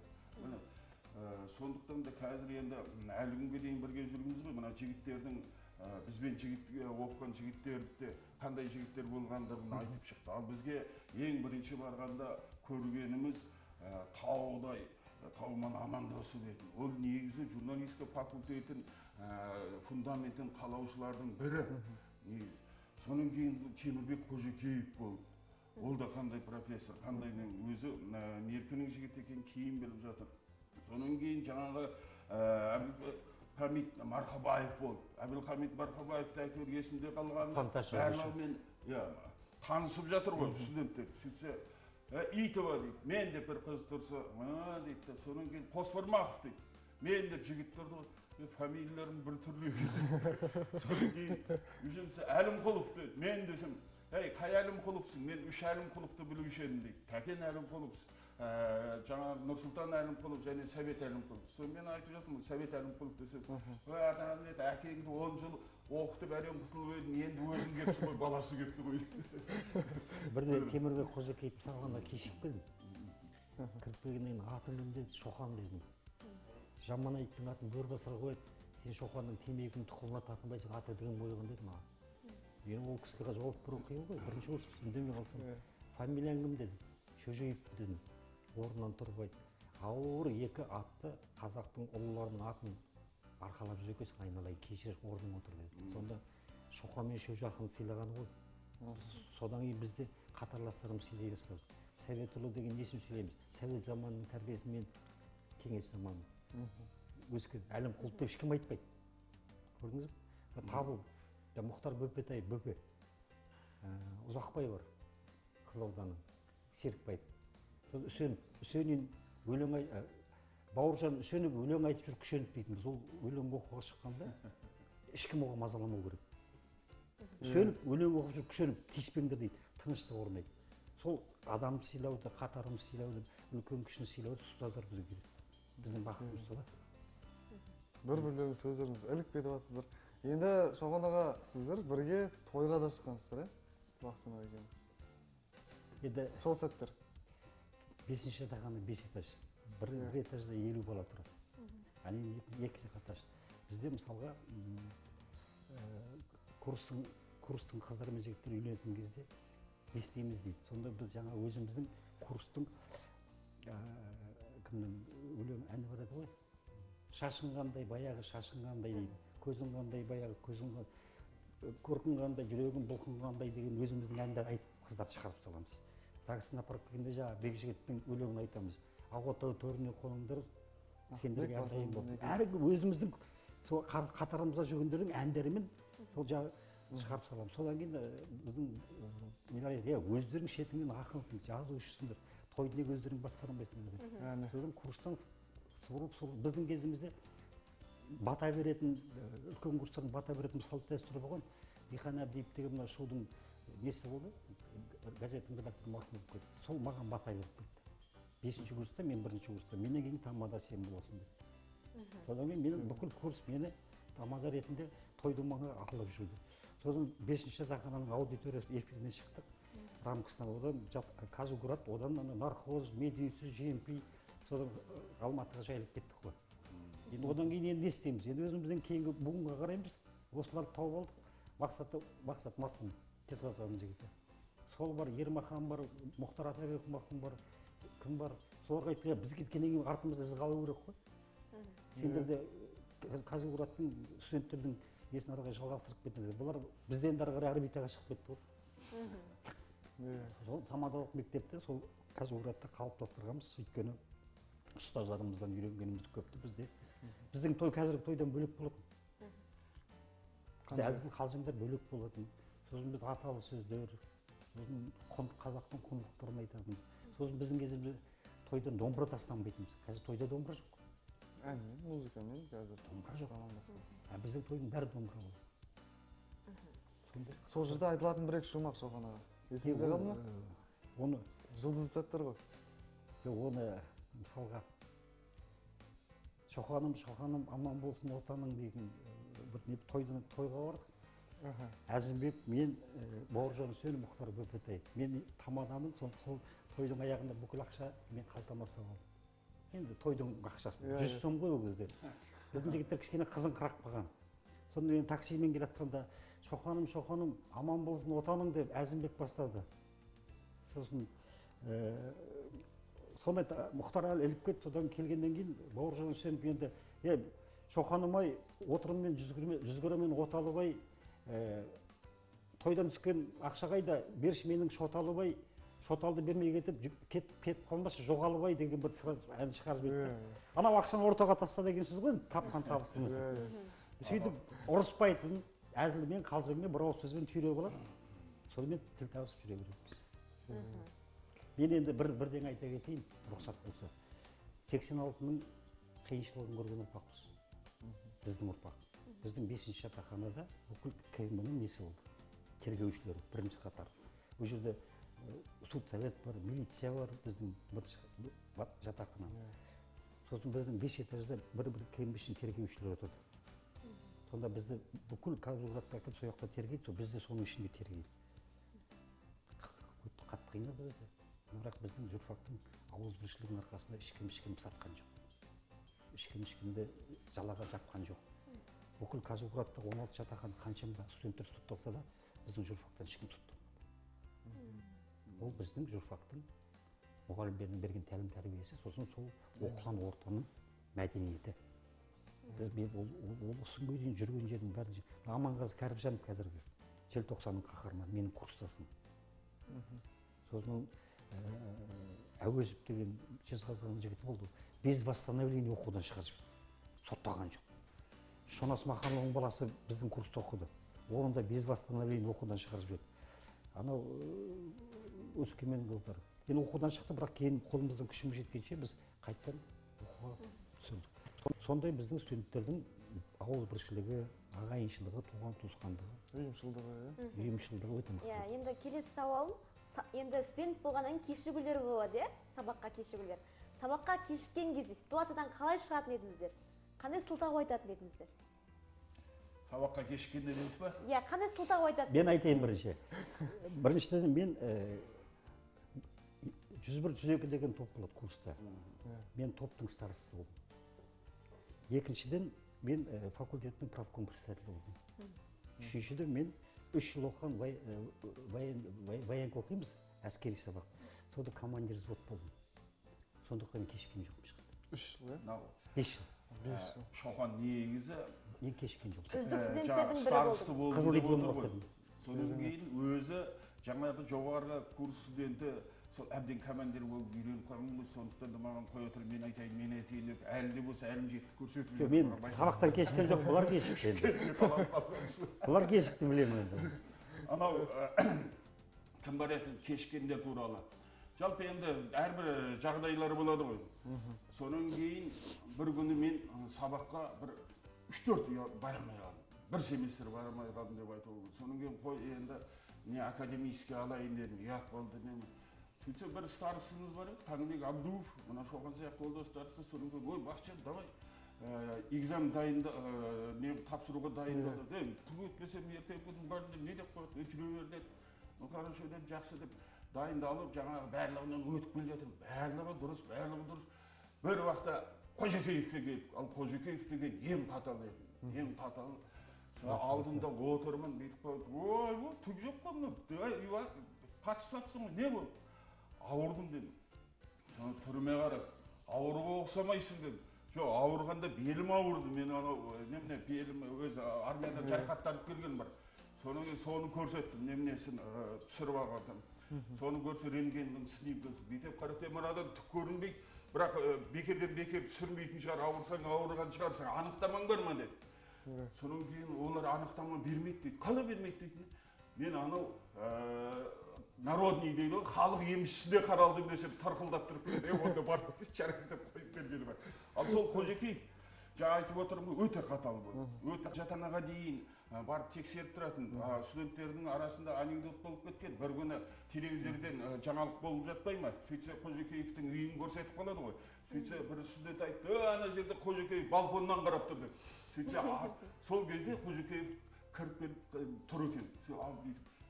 Sondıqtan da қазір енді әлі күнге дейін бірге жүргіміз ғой. Мына жігіттердің бізбен оқыған жігіттерді қандай жігіттер болғандығын айтып шықты. Ал бізге ең бірінші барғанда көргеніміз таудай Tavman Amandası dedi. O neyse jurnalistika fakültetin fundamentin kalauçlardan biri. Sonun keyin Temirbek Ko'jakeyev bo'ldi. Ол да қандай профессор, қандайдың өзі Меркінің жігіті екен кейін біліп жатыр. Сонын кейін жаңағы Абил Хамит Марқабаев болды. Абил Хамит Марқабаев та әйтеуір есімде қалғанда барлығымен танысып жатыр ғой студенттер. Сөйтсе İtibar deyip, men de bir kız dursa, maa deyip de, sonra gelin, Kosparmağov deyip, men de jigit durdu, familiyelerim bir türlü yükseldi. Sonra gelin, üçümse, Alim Kulub deyip, men desem, hey, kay Alim Kulubsun, men üç Alim Kulub'da bilgüşedim deyip, Taken Alim Kulubsun, Nursultan Alim Kulub, yani Sovet Alim Kulub. Sonra ben ayıp yaptım, Sovet Alim Kulub desem, o adam dedi, erkeğinde 10 yıl oqtı bərəm qutulub, endi özüm kepsi qoy, balası kepti qoy. Birden Temirbek Ko'jakeyev salğanda keşip geldim. Kirip kelgenden atın kim dedi, Şoqan dedim. Жаманаевтің атын Бөрбасар қояды, сен Шоқанның темекінің тұқылына тартынбайсың, аты деген қойған деді маған. Мен ол кісіге жауап беру қиын ғой, бірінші курс үндемей қалсам. Фамилияң кім дедім, Шөжеев дедім. Орнынан тұрып айтты, ауыр екі атты қазақтың ұлыларының атын арқалап жүре қойсаң айналайын кешір орныңа отыр деді. Сонда Шоқан мен Шөже ақын сыйлағаны ғой. Содан кейін бізді қатарластарымыз сыйлай бастады. Совет ұлы деген несін сөйлейміз? Совет заманының тәрбиесін мен кеңес заманын өскен Әлім Құлып деп ешкім айтпайды. Көрдіңіз бе? Табыл, Мұхтар Бөпетай, Бөпе, Ұзақбай бар, Қызылауданның, Серікбай. Үсеннен өлеңай, Бауыржан Үсеніп өлең айтып жүріп күшеніп дейтінбіз. Ол өлең оқуға шыққанда ешкім оған мазаламау керек. Үсеніп өлең оқып жүріп күшеніп, тиіспеңдер дейді, тыныштық орнайды. Сол адамды сыйлауды, қатарымды сыйлауды, үлкен кішіні сыйлауды ұстаздар бізге керек. Біздің бақытымыз солай. Бір-бірлерінің сөздеріңіз ілік кетіп жатсыздар. Енді Шоқан аға сіздер бірге тойға да шыққансыздар, бақытымыз екен. Енді сол сәттер. 5-ші жатақхана 5 этаж. Bir etajda 50 бала тұрады. Әне екі жақ этаж. Бізде мысалға курстың қыздар мен жігіттер үйленетін кезде естейміз дейді. Сонда біз жаңа өзіміздің курстың кімнің өлең әні бар еді ғой. Шашынғандай баяғы шашынғандай дейді. Көзіңғандай баяғы көзіңғандай. Көркіңғандай жүрегің бұлқынғандай деген өзіміздің әнді айтып қыздар шығарып саламыз. Тағысына апарып келгенде жаңағы бек жігіттің өлеңін айтамыз. Ағотау төріне қонымдырып, кендерге әрдайым болды. Әргі өзіміздің қатарымызда жүгіндердің әндерімен сол шығарып салам. Содан кейін біздің милария, өздерің шетіңнен ақынсың, жазу үшісіңдір, тойдың өздерің басқарынбайсың деген. Сөзім курстан суырып-суырып, біздің кезімізде бата беретін, үлкен курстардың бата беретін салт дәстүрі болған. Дихан Әбдиев деген мына шоудың несі болды, газеттің редакторы марқұм болып кетті. Сол маған бата беріп кетті. 5-ші курста, мен 1-ші курста, менен кейін тамада сен боласың деп. Содан кейін бүкіл курс мені тамада ретінде toydu mağına akıllı bir şeydi. Sonra 5. dakikanın auditoriyası efirine çıktık. Raмкасынан одан Казгурат, одан нархоз, медиусіз, GMP содан Алматыға жайылып кеттік қой. Енді одан кейін енді не істейміз? Енді өзіміздің кейінгі бүгінге қараймыз. Осыларды тауып алдық. Мақсат марқұм Тесасаның жігіті. Сол бар, Ермахан бар, Мұхтар Атабек марқұм бар. Кім бар? Соларға айтты, біз кеткеннен кейін артымызда із қалу керек қой. Сендер де Казгураттың студенттердің есін арқай жалғастырып кетті. Бұлар бізден де арқай орбитаға шығып кетті ғой. Сол Самадалық мектепте, сол Казгуратта қалыптастырғанбыз, өйткені ұстаздарымыздан үйренгеніміз көпті бізде. Біздің той қазіргі тойдан бөлек болатын. Бізде әдісін қалжыңдар бөлек болатын. Сосын біз аталы сөздер, сосын қазақтың құндылықтарын айтатынбыз. Сосын біздің кезімізде тойдан домбыра тастамайтынбыз. Қазір тойда домбыра жоқ. Әне, музыкамен қазір домбыра жоқ. Біздің тойдың бәрі домбыра болды. Сол жерде айтылатын бір екі шумақ соған аға. Есіңізде қалды ма? Жылдызы сәттір ғой. Оны мысалға, шоқаным, шоқаным, аман болсын отаның деген тойға бардық. Әзімбек, мен Бауыржан Үсен, Мұхтар Бөпетай. Мен тамадамын, сол тойдың аяғында бүкіл ақша мен қалтамаса қалдым. Енді тойдың ақшасын, 100 сом ғой ол кезде. Біздің жігіттер кішкене қызын қырақ баған. Сонда енді таксимен келатқанда, шоқаным, шоқаным, аман болсын отаның деп әзімбек бастады. Сосын, сонда Мұхтар әлі іліп кетті, содан келгенден кейін, Бауыржан Үсенов енді, шоқанымай, отырыммен, жүзгірімен оталыбай, тойдан түскен ақшағайда берші менің шоталыбай, шоталды бермей кетіп, кетіп қалмашы жоғалыбай деген бір әні шығарып етті. Анау ақшаны ортаға таста деген сөз ғой, тапқан табысымызды. Сөйтіп, ұрыспайтын, әзілмен, қалжыңмен, бір ауыз сөзбен түйрек болады. Сонымен тіл тағысып жүре береміз. Мен енді бірден айта кетейін, рұқсат болса. 86-ның қиыншылығын көрген ұрпақ біз. Біздің ұрпақ. Біздің 5-ші жатақханада бүкіл КМ-нің несі болды. Тергеушілер, бірінші қатар. Бұл жерде судсовет бар, милиция бар, біздің жатақхана. Сосын біздің 5 этажда бір-бір КМ үшін тергеушілер отырды. Сонда бізді бүкіл Казгуратта кім сол жақта тергейді, сол бізде соның ішінде тергейді. Қатты қинады бізді. Бірақ біздің журфактың ауызбіршілігінің арқасында ішкім-ішкім сатқан жоқ. Ішкім-ішкімді жалаға жапқан жоқ. Бүкіл Казгуратта 16 жатақан қаншымда студенттер тұтталса да, біздің журфактан ішкім тұтты. Ол біздің журфактың мұғалімдерінің берген тәлім тәрбиесі, сосын сол оқыған ортаның мәдениеті. Ол ұсынғы дейін жүрген жердің бәрін жер. Аманғазы Кәріпжанов қазіргі. Желтоқсанның қаһарманы, менің курстасым. Сосын Әуезов деген Жезқазғанның жігіті болды. Без восстановления оқудан шығарып жіберді. Соттаған жоқ. Шонас Махановтың баласы біздің курста оқыды. Оны да без восстановления оқудан шығарып жіберді. Анау өскемен қыздары. Енді оқудан шықты, бірақ кейін қолымыздың күшіміз жеткенше біз қайттан оқуға түсірдік. Сондай біздің студенттердің ауызбіршілігі, ағайыншылығы, туған-туысқандығы. Үйімшілдігі, иә? Үйімшілдігі өте мықты. Иә, енді келесі сауалым, енді студент болғаннан кешігулер болады, сабаққа кешігулер. Сабаққа кешіккен кезде ситуациядан қалай шығатын едіңіздер? Қандай сылтау айтатын едіңіздер? Сабаққа кешіккен дедіңіз ба? Иә, қандай сылтау айтатын? Мен айтайын бірінші. Біріншіден мен 101-102 деген топ болады курста. Мен топтың старшысы болдым. Екіншіден, мен факультеттің правком председателі болдым. Үшіншіден, мен 3 жыл оқыған военк оқимыз, әскери сабақ. Сонда командир взвод болдым. Сондықтан кешіккен жоқпын шықты. 3 жыл, ә? 5 жыл. Шоқан негізі? Ең кешіккен жоқ. Үздік студенттердің бірі болдым. Қызыл диплом алып. Содан кейін өзі жаңағы жоғарғы курс студенті сол әбден командир болып үйреніп қалған ғой, сондықтан да маған қой отыр, мен айтайын, мен айтайын деп, әлі де болса әлім жетті көрсетіп. Мен сабақтан кешіккен жоқ, бұлар кешікті. Бұлар кешікті, білемін енді. Анау кім бар еді кешіккендер туралы. Жалпы енді әрбір жағдайлары болады ғой. Содан кейін бір күні мен сабаққа бір 3-4 бармай қалдым. Бір семестр бармай қалдым деп айтып отырмын. Содан кейін қой енді не академический алайын дедім, ұят болды дедім. Сөйтсе, бір старысымыз бар еді, Таңбек Абдуов, мұна шоқан сияқты қолды старысы, содан кейін, ой, бақчан, давай, İgzam dayında, ne tapsuruğa dayındadı. Tüm etmesem erteyip gidin barındı, ne deyip koydu, ötülüver dedi. Mukarın şöyle jaksı deyip, dayında alıp, janağı bärliğinden ötüp keldedim. Bärliği durus. Bir vaxta Kojukeyev'e geldik. Al Kojukeyev'e geldik, hem patalı. Sonra aldığımda oturman, deyip koydu. Oy, bu tük yok mu? Patıştapsın mı? Ne bu? Ağırdım dedim. Sonra türüme karab, ağırığa oksamaysın dedim. Yo, ağırganda belim ağırdı. Men ana nemne belim öz armiyadan jaraqatlanyp kelgen bar. Sonu körsettim, nemnesin tüşirip algandim. Sonu körse rentgendim, sinip betep qaratayım, anadan tük görünbeydi. Biroq bekerden beker tüşirmeytin şar, ağırgan şarsan anıqtamanglar mı dedi. Sonan keyin olar anıqtama bermeydi dedi. Qala bermeydi dedi. Men anau Narodniy deydi, xalq emishisi de qaraldım desem, tarqıldap turib ketdi. Onda barib jaraq deb qo'yib bergeni bor. Al sol Qo'jakeyev, ja'a aytib o'tiribman, o'ta qatal bo'ldi. O'ta jatanaga deyin barib tekshirib turatdim. Studentlarning arasında anekdot bo'lib ketgan. Bir kuni televizordan jangalik bo'lib yotmaymi? So'ysa Qo'jakeyevning uyini ko'rsatib qoladi qo'y. So'ysa bir student aytdi, "Ana yerda Qo'jakeyev balkondan qarab turdi." So'ysa sol kezde Qo'jakeyev kirib tur ekan.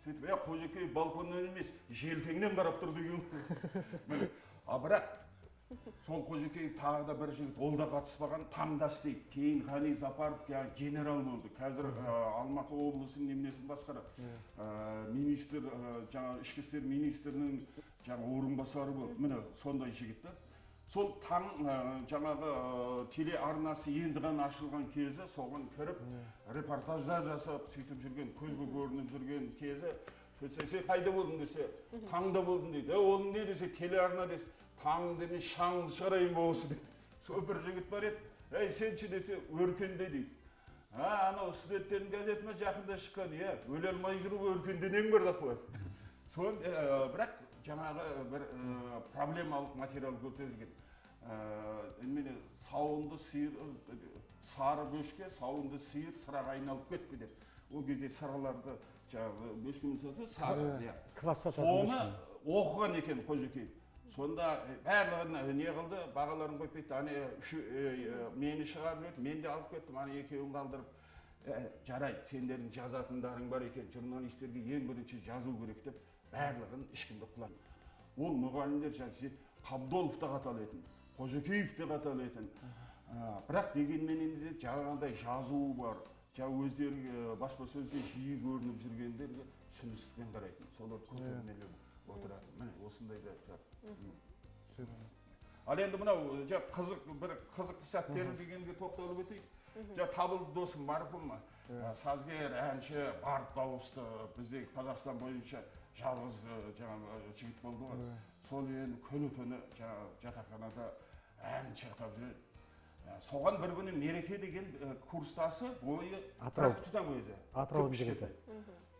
Сөйтіп, Қожекей балконнан емес, желкеңнен қарап тұр деген. Бірақ сол Қожекей тағы да бір жігіт, ол да қатыспаған, тамдас дейді. Кейін Қали Запаров генерал болды. Қазір Алматы облысының немесін басқарады. Министр, жаңа ішкі істер министрінің жаңа орынбасары болды. Міне сондай жігіт. Сол таң жаңағы телеарнасы енді ғана ашылған кезі, соған кіріп, репортаждар жасап, сөйтіп жүрген, көзге көрініп жүрген кезі, сөйтсе, қайда болдың десе, таңда болдым дейді. Оның не десе, телеарна десе, таң деме шаң шығарайын болсы дейді. Сол бір жігіт бар еді, сенші десе, өркенде дейді. Анау студенттердің газетіме жақында шыққан, өле алмай жүріп өркенденең бірдап қояды. Сол бірақ жаңағы бір проблемалық материал көтерілген. Мені сауынды сиыр, сары бөшке, сауынды сиыр сыраға айналып кетті деп. Ол кезде сыраларды жаңағы бөшкемен сатып, сары. Класса сатып. Соны оқыған екен Қожекеев. Сонда барлығын не қылды, бағаларын қойып кетті. Мені шығарып еді, мен де алып кеттім, екеуін қалдырып. Жарайды, сендердің жазатындарың бар екен, журналистерге ең бірінші жазу керек деп. Барлығын ішкімді құлады. Ол мұғалімдер жазды, Қабдоловты қатал етін, Қожекеевті қатал етін. Бірақ дегенмен енді жағандай жазуы бар, жаңа өздері баспасөзде жиі көрініп жүргендерге түсіністікпен қарайтын. Солар көтермелеп отырады. Міне осындай да. Ал енді мынау қызықты сәттері дегенге тоқталып өтейік. Табылды досым марқұм, сазгер, әнші, бард дауысты біздегі Қазақстан бойынша жалғыз жігіт болды ғой. Сол ен күні-түні жатақханада ән шырқап жүреді. Соған бір күні мереке деген курстасы бойы Атыраудан өзі. Атыраудан жігіті.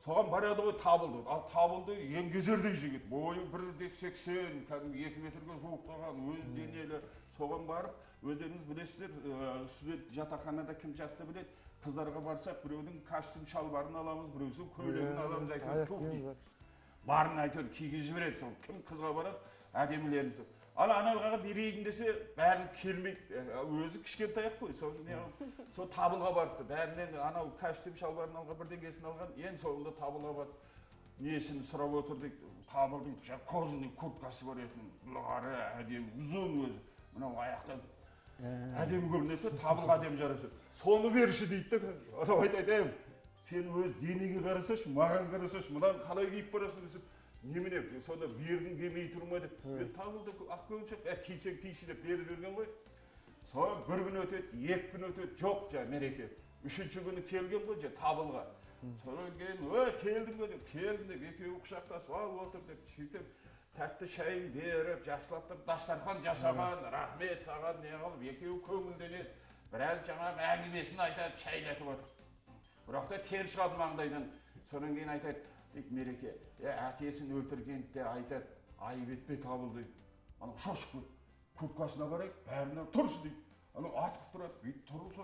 Соған барады ғой табылды. Ал табылды енгезердей жігіт. Бойы 1,80, 2 метрге жуықтаған өз денелі. Соған барып, өздеріңіз білесіздер, студент жатақханада кім жатты біледі. Қыздарға барсақ, біреудің костюм шалбарын аламыз, біреусі көйлегін аламыз айтады, тоқтай. Барын айтыр, киге жібереді сол. Кім қызға барады? Әдемілеріміз. Ал аналғаға берейін десе, бәрін келмейді. Өзі кішкентай қой. Сол табылға барыпты. Бәрінен анау костюм шалбарын алған бірдеңесін алған, ең соңында табылға барды. Несін сұрап отырдық, табылдың көзінің курткасы бар еді. Бұлғары, әдемі, ұзын өзі. Мынау аяқтан әдемі көрінеді, табылға әдемі жарасыр. Соны берші дейді де, анау айтайын, сен өз денеге қарасаш, маған қарасаш, мынаны қалай киіп барасың десіп, немене, сонда бергің келмей тұрмайды. Мен табылды ақ көмшек, кисең киіші деп беріп жүрген ғой. Соны бір күн өтеді, екі күн өтеді, жоқ, мереке. Үшінші күні келген ғой, табылға. Соны келген, келдім ғой деп, келдім деп, екеуі құшақтасып, отыр деп, сөйтіп тәтті шайын беріп, жақсылаттып, дастархан жасаған, рахмет саған не қылып, екеуі көңілденеді, біраз жаңағы әңгімесін айтады, шайлатып отыр. Бірақ та тер шығады маңдайдан, содан кейін айтады, мереке, әкесін өлтіргенді де айтады, айып етпе табылды. Анау шошып, курткасына барайық, бәріне тұршы дейді. Анау атып тұрады, бүйтіп тұрса,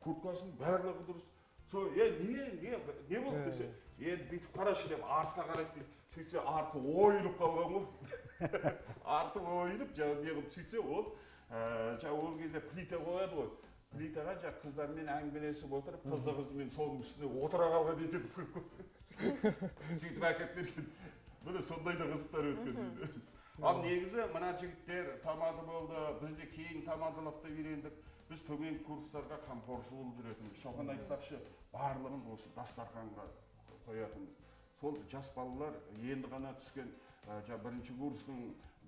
курткасының барлығы дұрыс. Сол, не болды десе, бүйтіп қарашы деп, артқа қарайды дейді. Сөйтсе, арты ойылып қалған ғой. Арты ойылып, не қылып сөйтсе, ол кезде плита қояды ғой. плитаға жақ қыздармен әңгімелесіп отырып, қызды-қызымен соның үстіне отыра қалған етіп сөйтіп әкеп берген. Міне сондай да қызықтар өткен. Ал негізі мына жігіттер тамады болды, біз де кейін тамадылықты үйрендік. Біз төмен курстарға қамқоршы болып жүретінбіз. Шоқан айтпақшы, барлығын осы дастарханға қоятынбыз. Сол жас балалар енді ғана түскен бірінші курстың,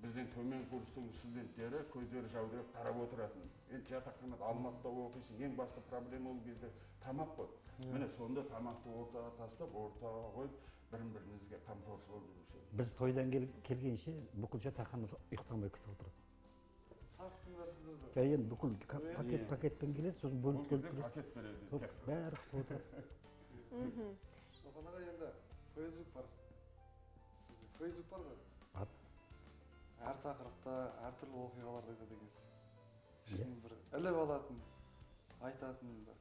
бізден төмен курстың студенттері көздері жаудырып қарап отыратын. Енді жатақхана Алматыда оқисың, ең басты проблема ол кезде тамақ қой. Міне сонда тамақты ортаға тастап, ортаға қойып, бірін-бірімізге қамқоршы болып жүрміз. Біз тойдан келгенше бүкіл жатақхана ұйықтамай күтіп отырады. Сақтыңдарсыздар ба? Енді бүкіл пакетпен келесіз, сосын бөліп келіп Facebook var. Sizde Facebook var mı? Var. Her takırıkta, her türlü okuyalarda dediniz. Şimdi bir alev alatın, aytatın da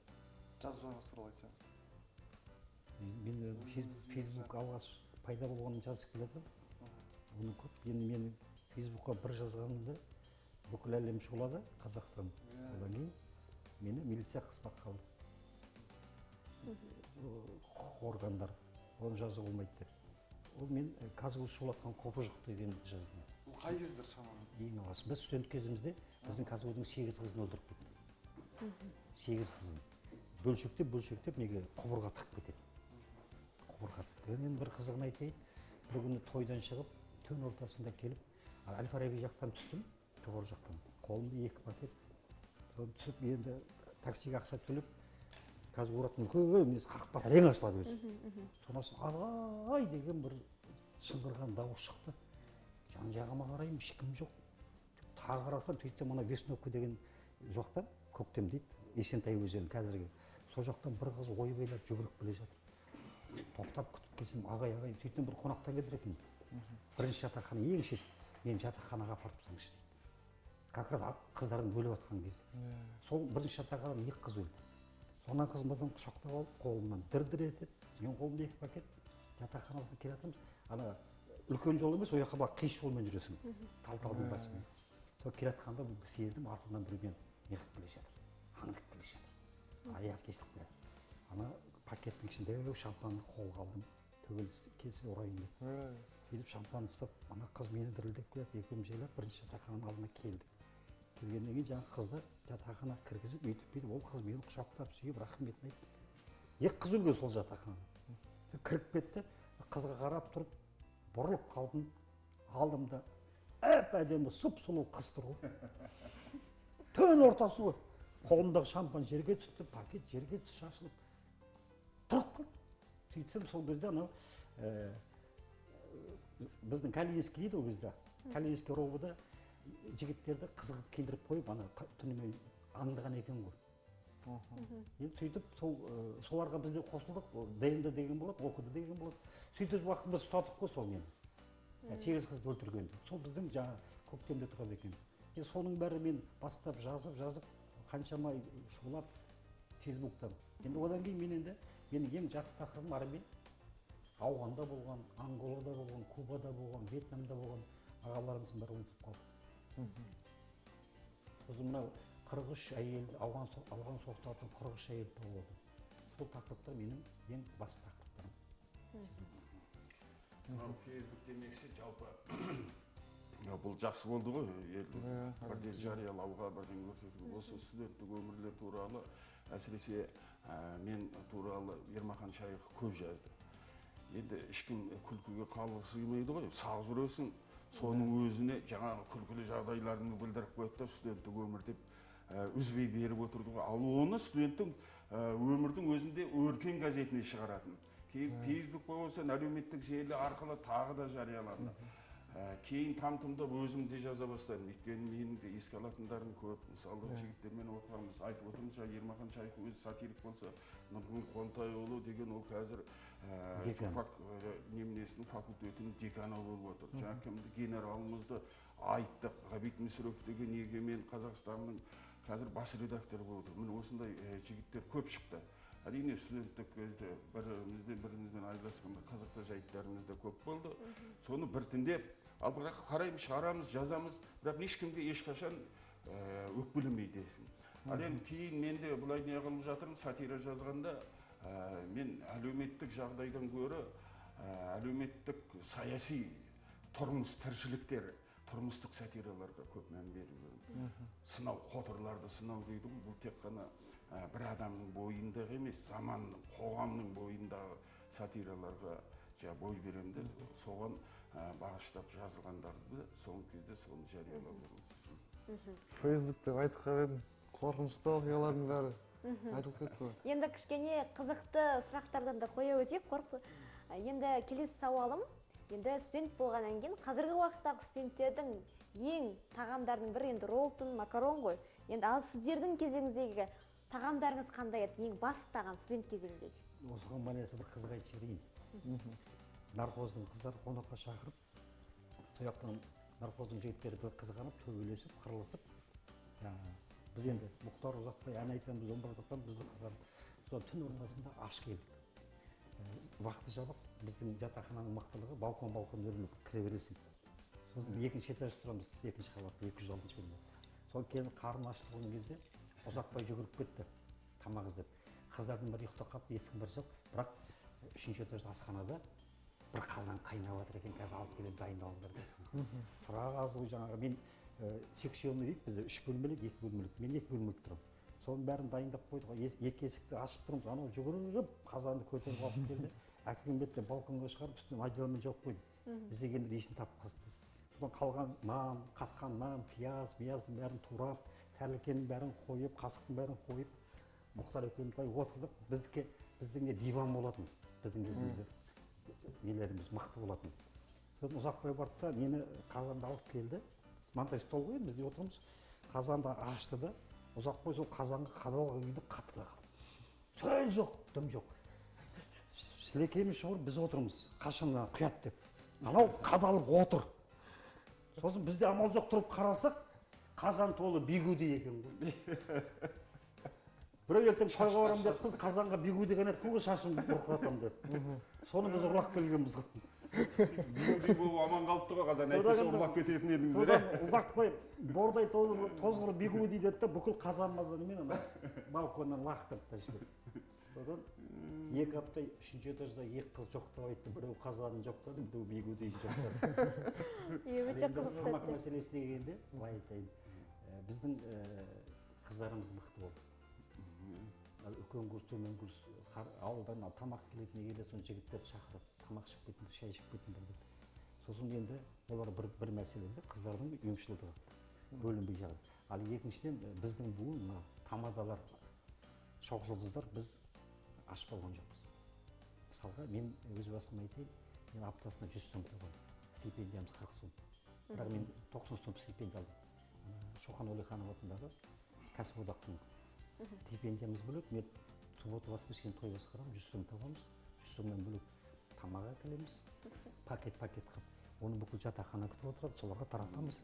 cazbana soru aytsanız. Ben Facebook alğaz payda bulganım cazıp biledim. Bunu köp. Şimdi ben Facebook'a bir cazganımda bükül әлем шулады, Қазақстан. Одан кейін мені милиция қыспақ қалды. Құқық органдар. Onu жазы olmaydı. O, ben Kazgül Şulak'tan Kopıcık duyduğumda yazdım. O, kay kızdır şamanın? Eğen olasın. Biz stüdent kezimizde, bizim Kazgül'ün 8 kızını öldürüp gittik. 8 kızını. Bölşüktep, bölşüktep, nege kuburga taq ketedi. Kuburga taq. Eğen bir kızığını aytayın. Bir günü toydan шығып, tön ortasında gelip, Al-Farabi jaqtan tüstüm, toğır jaqtan. Kolumda 2 paket. Onu tüp, endi taksiga ақша төлеп, қазір оратын көбіміз қақпақ әрең ашылады өзі. Сонасын ағай деген бір шыңғырған дауыс шықты. Жан-жағыма қараймын, ешкім жоқ. Тағы қарасам, сөйтсем мына Весновка деген жоқтан, көктем дейді, Есентай өзенінің қазіргі. Сол жақтан бір қыз ойбайлап жүгіріп келе жатыр. Тоқтап күтіп келсем, ағай, сөйтсем бір қонақта келдір екен. Бірінші жатақхана ең шет, мен жатақханаға апарып тастаңызшы дейді. Как раз қыздарын бөліп жатқан кезде. Сол бірінші жатақханадан екі қыз өлді. Ondan kızmadan kuşakta alıp, kolumdan dırdır edip, ben kolumda iki paket yataqxanasına kelatımız. Ana, ülken yolu emas, o yaqa bak, kıyış yolmen jürüsün, tal-talın basымен. Sonra kelatqanda sezdim, артымнан біреумен неғып келе жатыр, аңдып келе жатыр. Аяқ кесіліп келе. Ана пакеттің ішінде шампанды қолға алдым, төбелесі келсе орайын деп. Сөйтіп шампанды ұстап, ана қыз мені дірілдеп келеді, екеуміз жайлап бірінші жатақхананың алдына келдік. Келгеннен кейін жаңа қызды жатақхана кіргізіп, өйтіп-бүйтіп, ол қыз мені құшақтап сүйіп, рахметін айтты. Екі қыз өлген сол жатақхананы. Кіріп кетті, қызға қарап тұрып, бұрылып қалдым, алдым да, әп-әдемі сұп-сұлу қыз тұр ғой. Төн ортасы ғой. Қолымдағы шампан жерге түсті, пакет жерге түсті, шашылып тұрып қалды. Сөйтсем сол кезде анау біздің Калининский дейді ол кезде. Калининский ровыда жігіттерді қызығып келдіріп қойып, ана түнімен аңдыған екен ғой. Сөйтіп, соларға бізде қосылдық, дайында деген болады, оқыды деген болады. Сөйтіп уақытымыз ұстатып қой сол мені. 8 қызды өлтіргенді. Сол біздің жаңа көктемде тұрады екен. Соның бәрі мен бастап жазып, қаншама шулап, Фейсбуктан. Енді одан кейін мен енді, менің ең жақсы тақырыбым армен. Ауғанда болған, Анголада болған, Кубада болған, Вьетнамда болған ағаларымыздың бәрі ұмытып қалды. Өзім мынау 43 әйел, ауған соқтатын 43 әйел болды. Сол тақырыпта менің ең басты тақырыптарым. Фейсбук демекші жалпы бұл жақсы болды ғой, елді бірден жариялауға, бірден көрсетуге. Осы студенттік өмірлер туралы, әсіресе мен туралы Ермахан Шайық көп жазды. Енді ешкім күлкіге қалғысы келмейді ғой, сағыз үресің. Соның өзіне жаңағы күлкілі жағдайларын білдіріп қойды, студенттік өмір деп үзбей беріп отырдығы. Ал оны студенттің өмірдің өзінде өркен газетіне шығаратын. Кейін Фейсбук болса, әлеуметтік желі арқылы тағы да жарияланды. Кейін там-тұмдап өзімде жаза бастадым. Өйткені менің де еске алатындарым көп. Мысалы, жігіттермен оқығанымыз айтып отырмыз. Ермахан Шайқы өзі сатирик болса, Нұрғын Қонтайұлы деген ол қазір немнесінің факультетінің деканы болып отыр. Жаңа кімді генералымызды айттық. Ғабит Мүсіреп деген егемен Қазақстанның қазір бас редакторы болып отыр. Міне осындай жігіттер көп шықты. Әрине студенттік кезде бірімізбен айырылысқанда қызықты жайттарымыз да көп болды. Соны біртіндеп, ал бірақ қараймыз, шығарамыз, жазамыз, бірақ ешкімге ешқашан өкпелемейді. Ал енді кейін мен де бұлай не қылып жатырмын, сатира жазғанда, мен әлеуметтік жағдайдан көрі әлеуметтік саяси тұрмыс тіршіліктер, тұрмыстық сатираларға көп мән беремін. Сынау, қотырларды сынау дейді, бұл тек қана бір адамның бойындағы емес, заманның, қоғамның бойындағы сатираларға бой беремді, соған бағыштап жазылғандарды соңғы кезде соны жариялаймыз. Фейсбукта айтқан қорқынышты оқиғалардың бәрі айтылып кетті. Енді кішкене қызықты сұрақтардан да қоя өтейік. Енді келесі сауалым, енді студент болғаннан кейін қазіргі уақыттағы студенттердің ең тағамдарының бірі енді роллтон, макарон ғой. Енді ал сіздердің кезеңіздегі тағамдарыңыз қандай еді? Ең басты тағам студент кезеңдегі. Осыған байланысты бір қызға айтайын. Нархоздың қыздары қонаққа шақырып, тұяқтан нархоздың жігіттері бір қызғанып, төбелесіп, қырылысып, біз енді мұқтар ұзақпай ән айтқан біз омбардықтан біздің қыздар сол түн ортасында аш келдік. Вақты жабық, біздің жатақхананың мықтылығы балкон-балкон өріліп кіре бересің. Сосын екінші этаж тұрамыз, екінші қабатта 206-шы бөлмеде. Сол келіп қарны ашты болған кезде ұзақпай жүгіріп кетті тамақ іздеп. Қыздардың бірі ұйықтап қалды, естің бірі жоқ, бірақ үшінші этажда асханада бір қазан қайнап жатыр екен, қазір алып келіп дайындалыңдар деп. Сыраға азу жаңағы мен секционный дейді бізде 3 бөлмелік, 2 бөлмелік. Мен 2 бөлмелік тұрам. Соның бәрін дайындап қойдық, екі есікті ашып тұрмыз, анау жүгіріп, қазанды көтеріп алып келді. Әкімбеттен балконға шығарып, үстін одеялмен жауып қойды. Іздегендер ешін тап қысты. Содан қалған нан, қатқан нан, пияз, мияздың бәрін турап, тәрлікенің бәрін қойып, қасықтың бәрін қойып, Мұқтар Өкеметбай отырдық. Біздің диван болатын, біздің кезімізде нелеріміз мықты болатын. Содан ұзақбай барды да мені қазанды алып келді. Мантай стол қойын, бізде отырмыз. Қазанды ашты да, ұзақбай сол қазанға қадалға үйді қаттыға қалды. Сөз жоқ, дым жоқ. Сілекейіміз шығыр, біз отырмыз. Қашымдан құят деп. Анау қадалып отыр. Сосын бізде амал жоқ тұрып қарасақ, қазан толы бигуди екен. Біреу ертең шайға барам деп, қыз қазанға бигуди деген еткенге шашымды бұрқыратам деп. Соны біз ұрлақ келгенбіз. Бигуди болып аман қалыпты ғой, қазан әйтпесе ұрлап кететін едіңіздер. Содан ұзақбай бордай тозғыр бигуди деді де бүкіл қазанымызды балконнан лақтырып тастады. Содан екі апта үшінші этажда екі қыз жоқтап айтты, біреу қазанын жоқтады, біреу бигудиін жоқтады. Өте қызық тамақ мәселесіне келгенде былай айтайын, біздің қыздарымыз мықты болды. Үлкен курс, төмен курс, ауылдан тамақ келетіне келе, соны жігіттерді шақырып, тамақ ішіп кетіндік, шай ішіп кетіндік. Сосын енді олар бір мәселеде қыздардың үйімшілдігі, бөлінбей жағады. Ал екіншіден біздің буын тамадалар, шоқжұлдыздар біз ашып алған жоқпыз. Мысалға, мен өз басым айтайын, мен аптасына 100 сом табамын, стипендиямыз 40 сом. Бірақ мен 90 сом стипендия алдым. Шоқан Уәлиханов атындағы кәсіподақтың стипендиямыз бөлек, мен суббота баспешкен той басқарамын, 100 сом табамыз, 100 сомнан бөлек тамаға келеміз, пакет-пакет қап. Оны бүкіл жатақхана күтіп отырады, соларға таратамыз.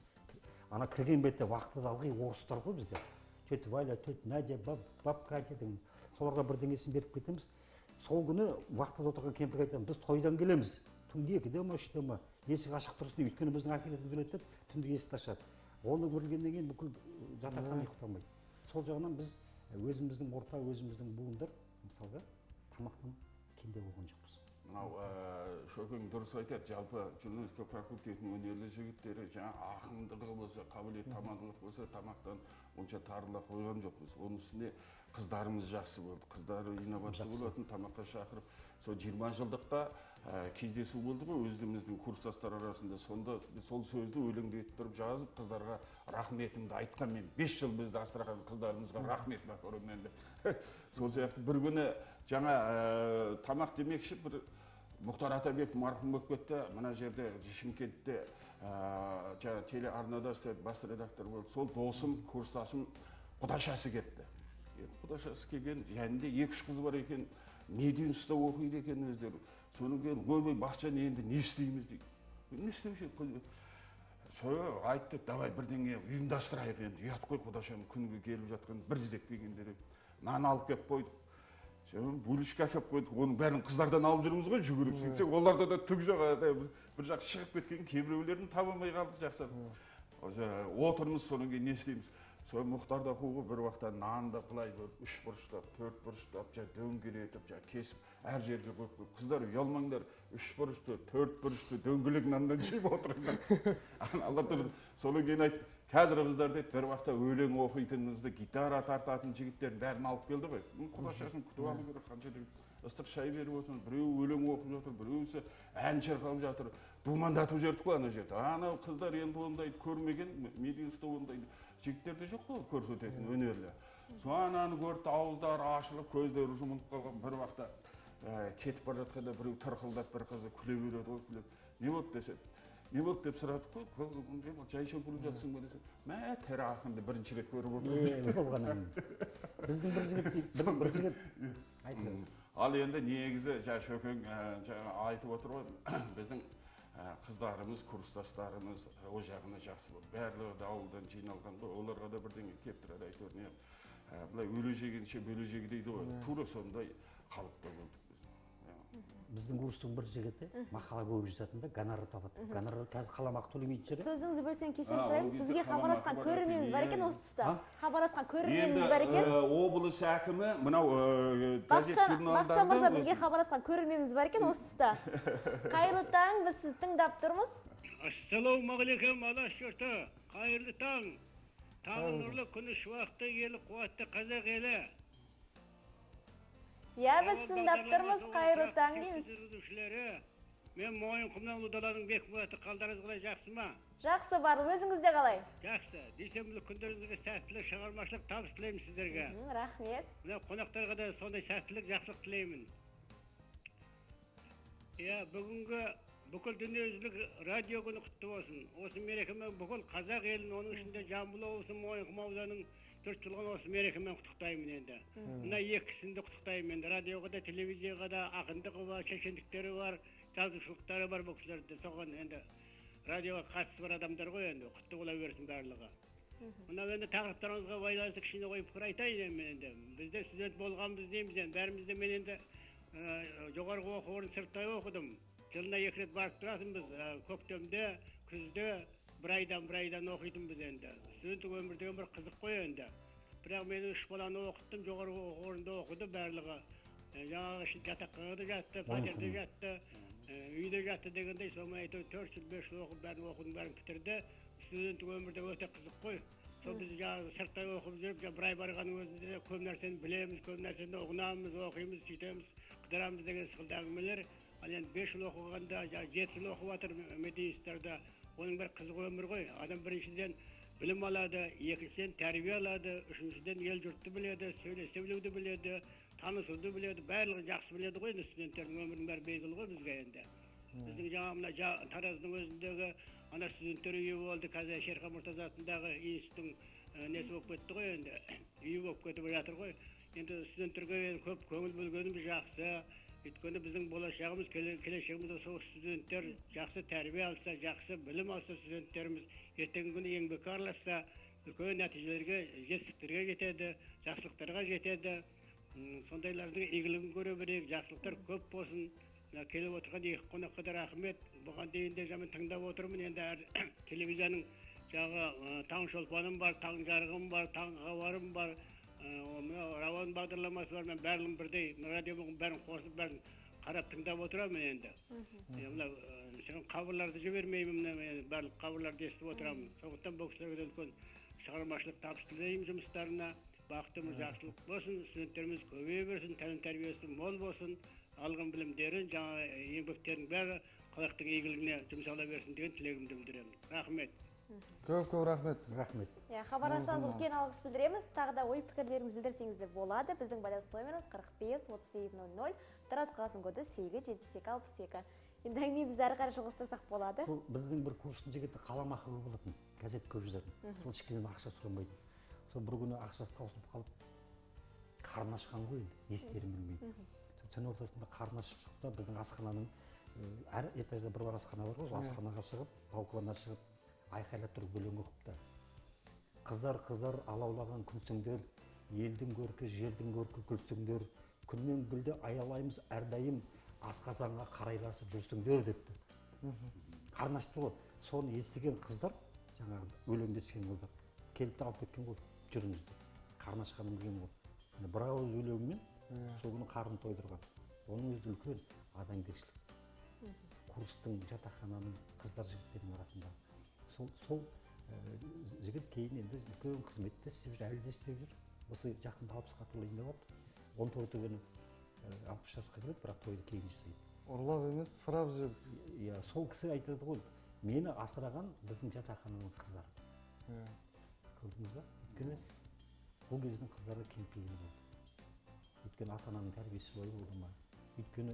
Ана кірген бетте вақытыда алғай орыстар ғой бізде. Төт Валя, төт Надя, бабка дедің. Соларға бірдеңесін беріп кетеміз. Сол күні вақытыда отырған кемпірге айтамыз, біз тойдан келеміз. Түнде екіде ма, үште ма, есік ашық тұрсын, өйткені біздің әкелетін білет деп, түнде есікті ашады. Оны көрілгеннен кейін бүкіл жатақхана ұйықтамайды. Сол жағынан біз өзіміздің орта, өзіміздің буындар, мысалға, тамақтан кенде болған жоқпыз. Мынау, шөкең дұрыс айтады, жалпы журналистика факультетінің өнерлі жігіттері жаңа ақындығы болса, қабілет тамадылық болса, тамақтан онша тарыла қойған жоқпыз. Оның үстіне қыздарымыз жақсы болды, қыздары инабатты болатын, тамаққа шақырып. Сол 20 жылдықта кездесу болды ғой, өзіміздің курстастар арасында. Сонда сол сөзді өлеңді еттіріп жазып, қыздарға рахметімді айтқан мен. 5 жыл бізді асыраған қыздарымызға рахмет бар көрімменді. Сол сияқты бір күні жаңа тамақ демекші бір Мұхтар Атабек марқұм болып кетті, мына жерде Шымкентте телеарнада бас редактор болды. Сол досым, курстасым құдашасы кетті. Құдашасы келген, жәнінде 2-3 қыз бар екен, неден ұста оқиды екен өздері. Соның келген, ойбай, бақчан енді не істейміз дейді. Не істеуші? Сөй айтты, давай бірдеңе ұйымдастырайық енді, ұят қой құдашаның күнігі келіп жатқан бір іздеп келгендері. Нан алып кеп қойдық. Бөлішке әкеп қойдық, оның бәрін қыздардан алып жүрміз ғой, жүгіріп сенсек, оларда да түк жоқ, бір жақ шығып кеткен кебіреулерін табамай қалдық жақсы. Отырмыз, соның кейін не істейміз. Söyle muhtar da huğu bir vaxta naan da kılaydı, üç bırıştap, tört bırıştap, döngüleyip, kesip, her yerge koyup, kızlar uyalmanglar, üç bırıştı, tört bırıştı, döngülük nandan jep oturunlar. Anlatırdım, sonra gene aytdı, kazir kızlar deyip, bir vaxta öylen oquytınızdı, gitara tartatın jigitlerin bärini alıp keldi ғой. Құлашасын күтіп алу керек, қанша деп ыстық шай беріп отыр, біреуі өлең оқып жатыр, біреуісі ән шырқап жатыр. Думандатып жібердік қой ана жерде. Анау қыздар енді ондайды көрмеген, медиусты ондайды жігіттер де жоқ қой көрсететін өнерлі. Соған аны көрді, ауыздары ашылып, көздері жұмылып қалған бір уақытта кетіп бара жатқанда біреу тырқылдап бір қызды күле береді ғой, күле. Не болды десе? Не болды деп сұрадық қой, жайша күліп жатсың ба десе. Мә, тірі ақынды бірінші рет көріп отырмын. Біздің бір жігіт, бір жігіт айтты. Ал енді негізі Жашөкең айтып отыр ғой, біздің қыздарымыз, курстастарымыз ол жағына жақсы болды. Барлығы дауылдан жиналған ғой, оларға да бірдеңе кептіреді айтып не. Бұлай өлі жегенше бөлі жегі дейді ғой. Тура сондай қалыпта болдық біз. Біздің курстың бір жігіті мақала көп жазатын да, гонорар табады. Гонорар қазір қаламақы төлемейді жүреді. Сөзіңізді бөлсең кешірім сұраймын. Бізге хабарласқан көрерменіміз бар екен осы тұста. Хабарласқан көрерменіміз бар екен. Облыс әкімі мынау газет журналдарда. Бақытжан мырза, бізге хабарласқан көрерменіміз бар екен осы тұста. Қайырлы таң, біз сізді тыңдап тұрмыз. Ассалаумағалейкум алаш жұрты. Қайырлы таң. Таңның нұрлы күні шуақты елі қуатты қазақ елі. Ya biz sındaktırmız, hayırlı ta'n deyimiz. Ben moyun kumdan udaların bek bulatı kaldarız kılay jaksı ma? Jaksı var, özünüzde kalay. Jaksı, deysemizlik kundarizge səhsizlik, şağarmaşlık tabış dileyim sizlerge. Rahmet. Konaktarga da sonday səhsizlik, jaksılık dileyim. Ya bugünkü, bukul dünyayüzlük radyo günü kutlu olsun. Osu merekime bukul Kazak elin, onun içinde Жамбыл облысы, moyun kuma udanın Türk Çılgın olsun merekimen kutuqtayım indi. Buna ikisinde kutuqtayım indi. Radyoga da, televizyaya da, akındığı var, çeşendikleri var, yazışlıkları var bu kişilerde de. Soğan indi, radyoga katsız var adamlar koy indi, kutu olaversin barlığa. Buna ben de tağırıplarımızda baylansı kişiyle koyup kıraytayım indi. Bizde süzet bolğanımız deyimiz indi. Berimizde ben indi, Joğargı oğurun sırttayı okudum. Yılına ekret barıp durasın biz, köktemde, küzde. Biraydan okuydum biz endi. Sündük ömürde ömür kızık koyu endi. Bırak beni üç balanı okuttum, joğar orunda okudu barlığı. Yanağı şimdi yataklığı yattı, paterde yattı, üyde yattı degende, sonra 4-5 yıl okudu, beni okudum, beni bitirdi. Sündük ömürde öte kızık koyu. Sonra biz sırttan okup zürüp, biray barğanın özünde köm nerseni bilemiz, köm nerseni okunamız, okuyumuz, sütemiz, kıdıramız degen sıkıldı ağabeler. Yani 5 yıl okuyanda, 7 yıl okuvatır medinisterde. Onun bir kızık ömür koy. Adam birinciden bilim aladı, ikinciden terbiye aladı, üçüncüden el jürtü biledi, söylese biledi biledi, tanısıldı biledi, bärliği yaxşı biledi koy. Studentlerin ömrünün bär beygil koy bizge endi. Bizning jaamına Taraz'nın özündegi ana studentler üyi boldı, Kaza Şerha Murtazasındagı institutun nesi bolup ketti koy endi. Üyi bolup ketip jatır koy. Endi studentlerge köp köngil bölgenimiz yaxşı. Өйткені біздің болашағымыз, келешегімізде сол студенттер жақсы тәрбие алса, жақсы білім алса, студенттеріміз ертеңгі күні еңбекарласа, үлкен нәтижелерге, жетістіктерге жетеді, жақсылықтарға жетеді. Сондайлардың игілігін көре берейік, жақсылықтар көп болсын. Келіп отырған екі қонаққа да рахмет. Бұған дейін де мен тыңдап отырмын. Енді телевизияның жағы таң шолпаным бар, таң жарығым бар, таң хабарым бар. Rauan бағдарламасы бар, мен бәрін бірдей, радиомың бәрін қосып, бәрін қарап тыңдап отырамын енді. Сен қабырларды жібермеймін, барлық қабырларды естіп отырамын. Сондықтан бұл кісілерге үлкен шығармашылық табыс тілеймін жұмыстарына. Бақытымыз жақсылық болсын, студенттеріміз көбейе берсін, тәлім тәрбиесі мол болсын, алған білімдерін, жаңа еңбектерінің бәрі халықтың игілігіне жұмсала берсін деген тілегімді білдіремін. Рахмет. Көп-көп рахмет. Рахмет. Хабарласаңыз үлкен алғыс білдіреміз. Тағы да ой пікірлеріңіз білдірсеңіз де болады. Біздің байланыс нөміріміз 45-37-00, Тараз қаласының коды 8-72-62. Енді әңгіме біз әрі қарай жалғастырсақ болады. Біздің бір курстың жігіті қаламақы болатын, газет көп жазатын. Сол ешкімнен ақша сұрамайтын. Сол бір күні ақшасы таусылып қалып, қарны ашқан ғой, не істерін білмейді. Түн ортасында қарны ашып шықты, біздің асхананың әр этажда бір асхана бар ғой, сол асханаға шығып, балконға шығып айқайлап тұрып өлең оқыпты. Қыздар алаулаған күлсіңдер, елдің көркі, жердің көркі күлсіңдер, күннен гүлді аялаймыз әрдайым асқазанға қарайласып жүрсіңдер депті. Қарнашты ғой. Соны естіген қыздар, жаңағы өлеңдескен қыздар келіп алып кеткен ғой. жүріңізді. Қарны ашқаным деген болды. Бір ауыз сөйлеуіммен сол күні қарнын тойдырған. Оның өзі үлкен адамгершілік. Курстың, жатақхананың, қыздар жігіттердің арасында. Сол жігіт кейін енді үлкен қызметте істеп жүр, әлі де істеп жүр. Осы жақында алпысқа толайын деп отыр. 14 күні 60 жасқа келеді, бірақ тойды кейін жасайды. Ұрлап емес, сырап жеп. Иә, сол кісі айтады ғой, мені асыраған біздің жатақхананың қыздар. Көрдіңіз ба? Өйткені бұл кездің қыздары кеңпейіні болды. Өйткені ата-ананың тәрбиесі бойы болды ма? Өйткені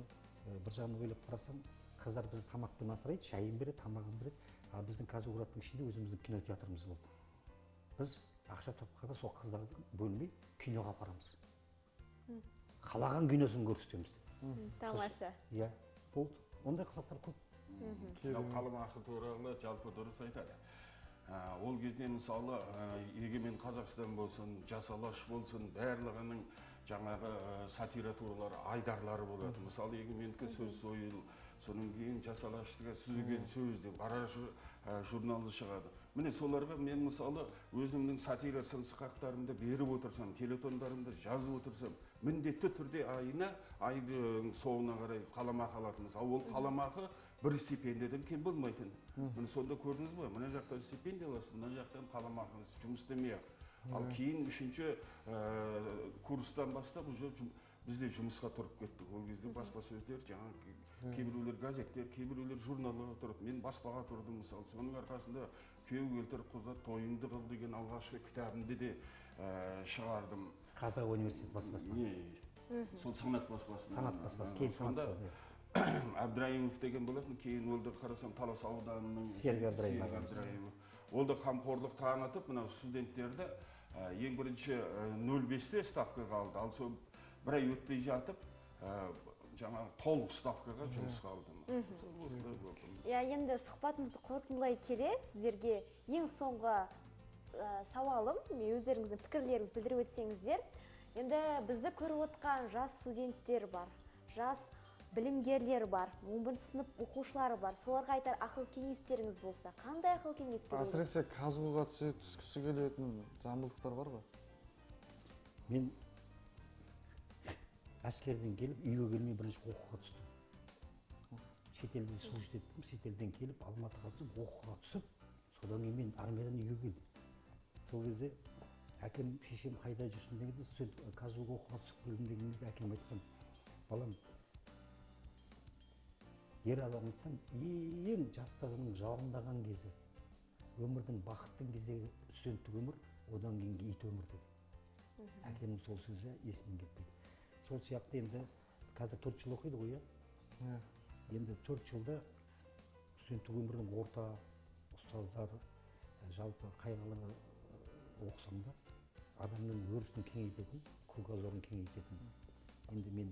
бір жағынан ойлап қарасаң, қыздар бізді тамақпен асырайды, шайын береді, тамағын береді. А біздің қазір ұраттың ішінде өзіміздің кинотеатрымыз болды. Біз ақша тапқанда сол қыздарды бөлмей киноға апарамыз. Қалаған киносын көрсетеміз. Тамаша. Иә, болды. Ондай қызықтар көп. Қалым ақы туралы жалпы дұрыс айтады. Ол кезде мысалы егемен Қазақстан болсын, жасалаш болсын, барлығының жаңағы сатиратуралары, айдарлары болады. Мысалы егемендікке сөз сойыл, соның кейін жасалаштыға сүзілген сөз деп бара журналы шығады. Міне соларға мен мысалы өзімнің сатирасын сықақтарымды беріп отырсам, телетондарымды жазып отырсам, міндетті түрде айына, айды соңына қарай қаламақы алатынбыз. Ол қаламақы бір стипендиядан кем болмайтын. Міне сонда көрдіңіз бе, мына жақтан стипендия аласыз, мына жақтан қаламақыңыз жұмыс істемейді. Ал кейін үшінші курстан бастап бізде жұмысқа тұрып кеттік. Ол кезде баспасөздер, кейбіреулер газеттер, кейбіреулер журналға тұрып, мен баспаға тұрдым мысалы. Соның арқасында күйеу келтіріп қызды тойынды қыл деген алғашқы кітабымды де шығардым. Қазақ университет баспасына. Сол санат баспасына. Санат баспасы, кейін санат баспасы. Абдраимов деген болатын, кейін олды қарасам Талас ауданының Серік Абдраимов. Олды қамқорлық танытып, мынау студенттерді ең бірінші 0,5-те ставкаға алды. Ал сол бір ай өтпей жатып, жаңағы толық ставкаға жұмысқа алды. Иә, енді сұхбатымызды қорытындылай келе, сіздерге ең соңғы сауалым, өздеріңіздің пікірлеріңізді білдіріп өтсеңіздер. Енді бізді көріп отқан жас студенттер бар. Жас білімгерлер бар, 11 сынып оқушылары бар. Соларға айтар ақыл кеңестеріңіз болса, қандай ақыл кеңес бересіз? Әсіресе қазгуға түскісі келетін жамбылдықтар бар ба? Мен әскерден келіп, үйге келмей бірінші оқуға түстім. Шетелден служит еттім, шетелден келіп, Алматыға түсіп, оқуға түсіп, содан мен армиядан үйге келдім. Сол кезде әкем, шешем қайда жүрсің дегенде, қазгуға оқуға түсіп келдім дегенде әкем айтқан, балам, ер адамдықтан ең жастығының жалындаған кезі, өмірдің бақыттың кезегі студенттік өмір, одан кейінгі ит өмір деді. Әкемнің сол сөзі есімнен кетпейді. Сол сияқты енді қазір 4 жыл оқиды ғой, енді 4 жылда студенттік өмірдің орта, ұстаздар, жалпы қайғылары оқысам да, адамның өрісін кеңейтетін, кругозорын кеңейтетін. Енді мен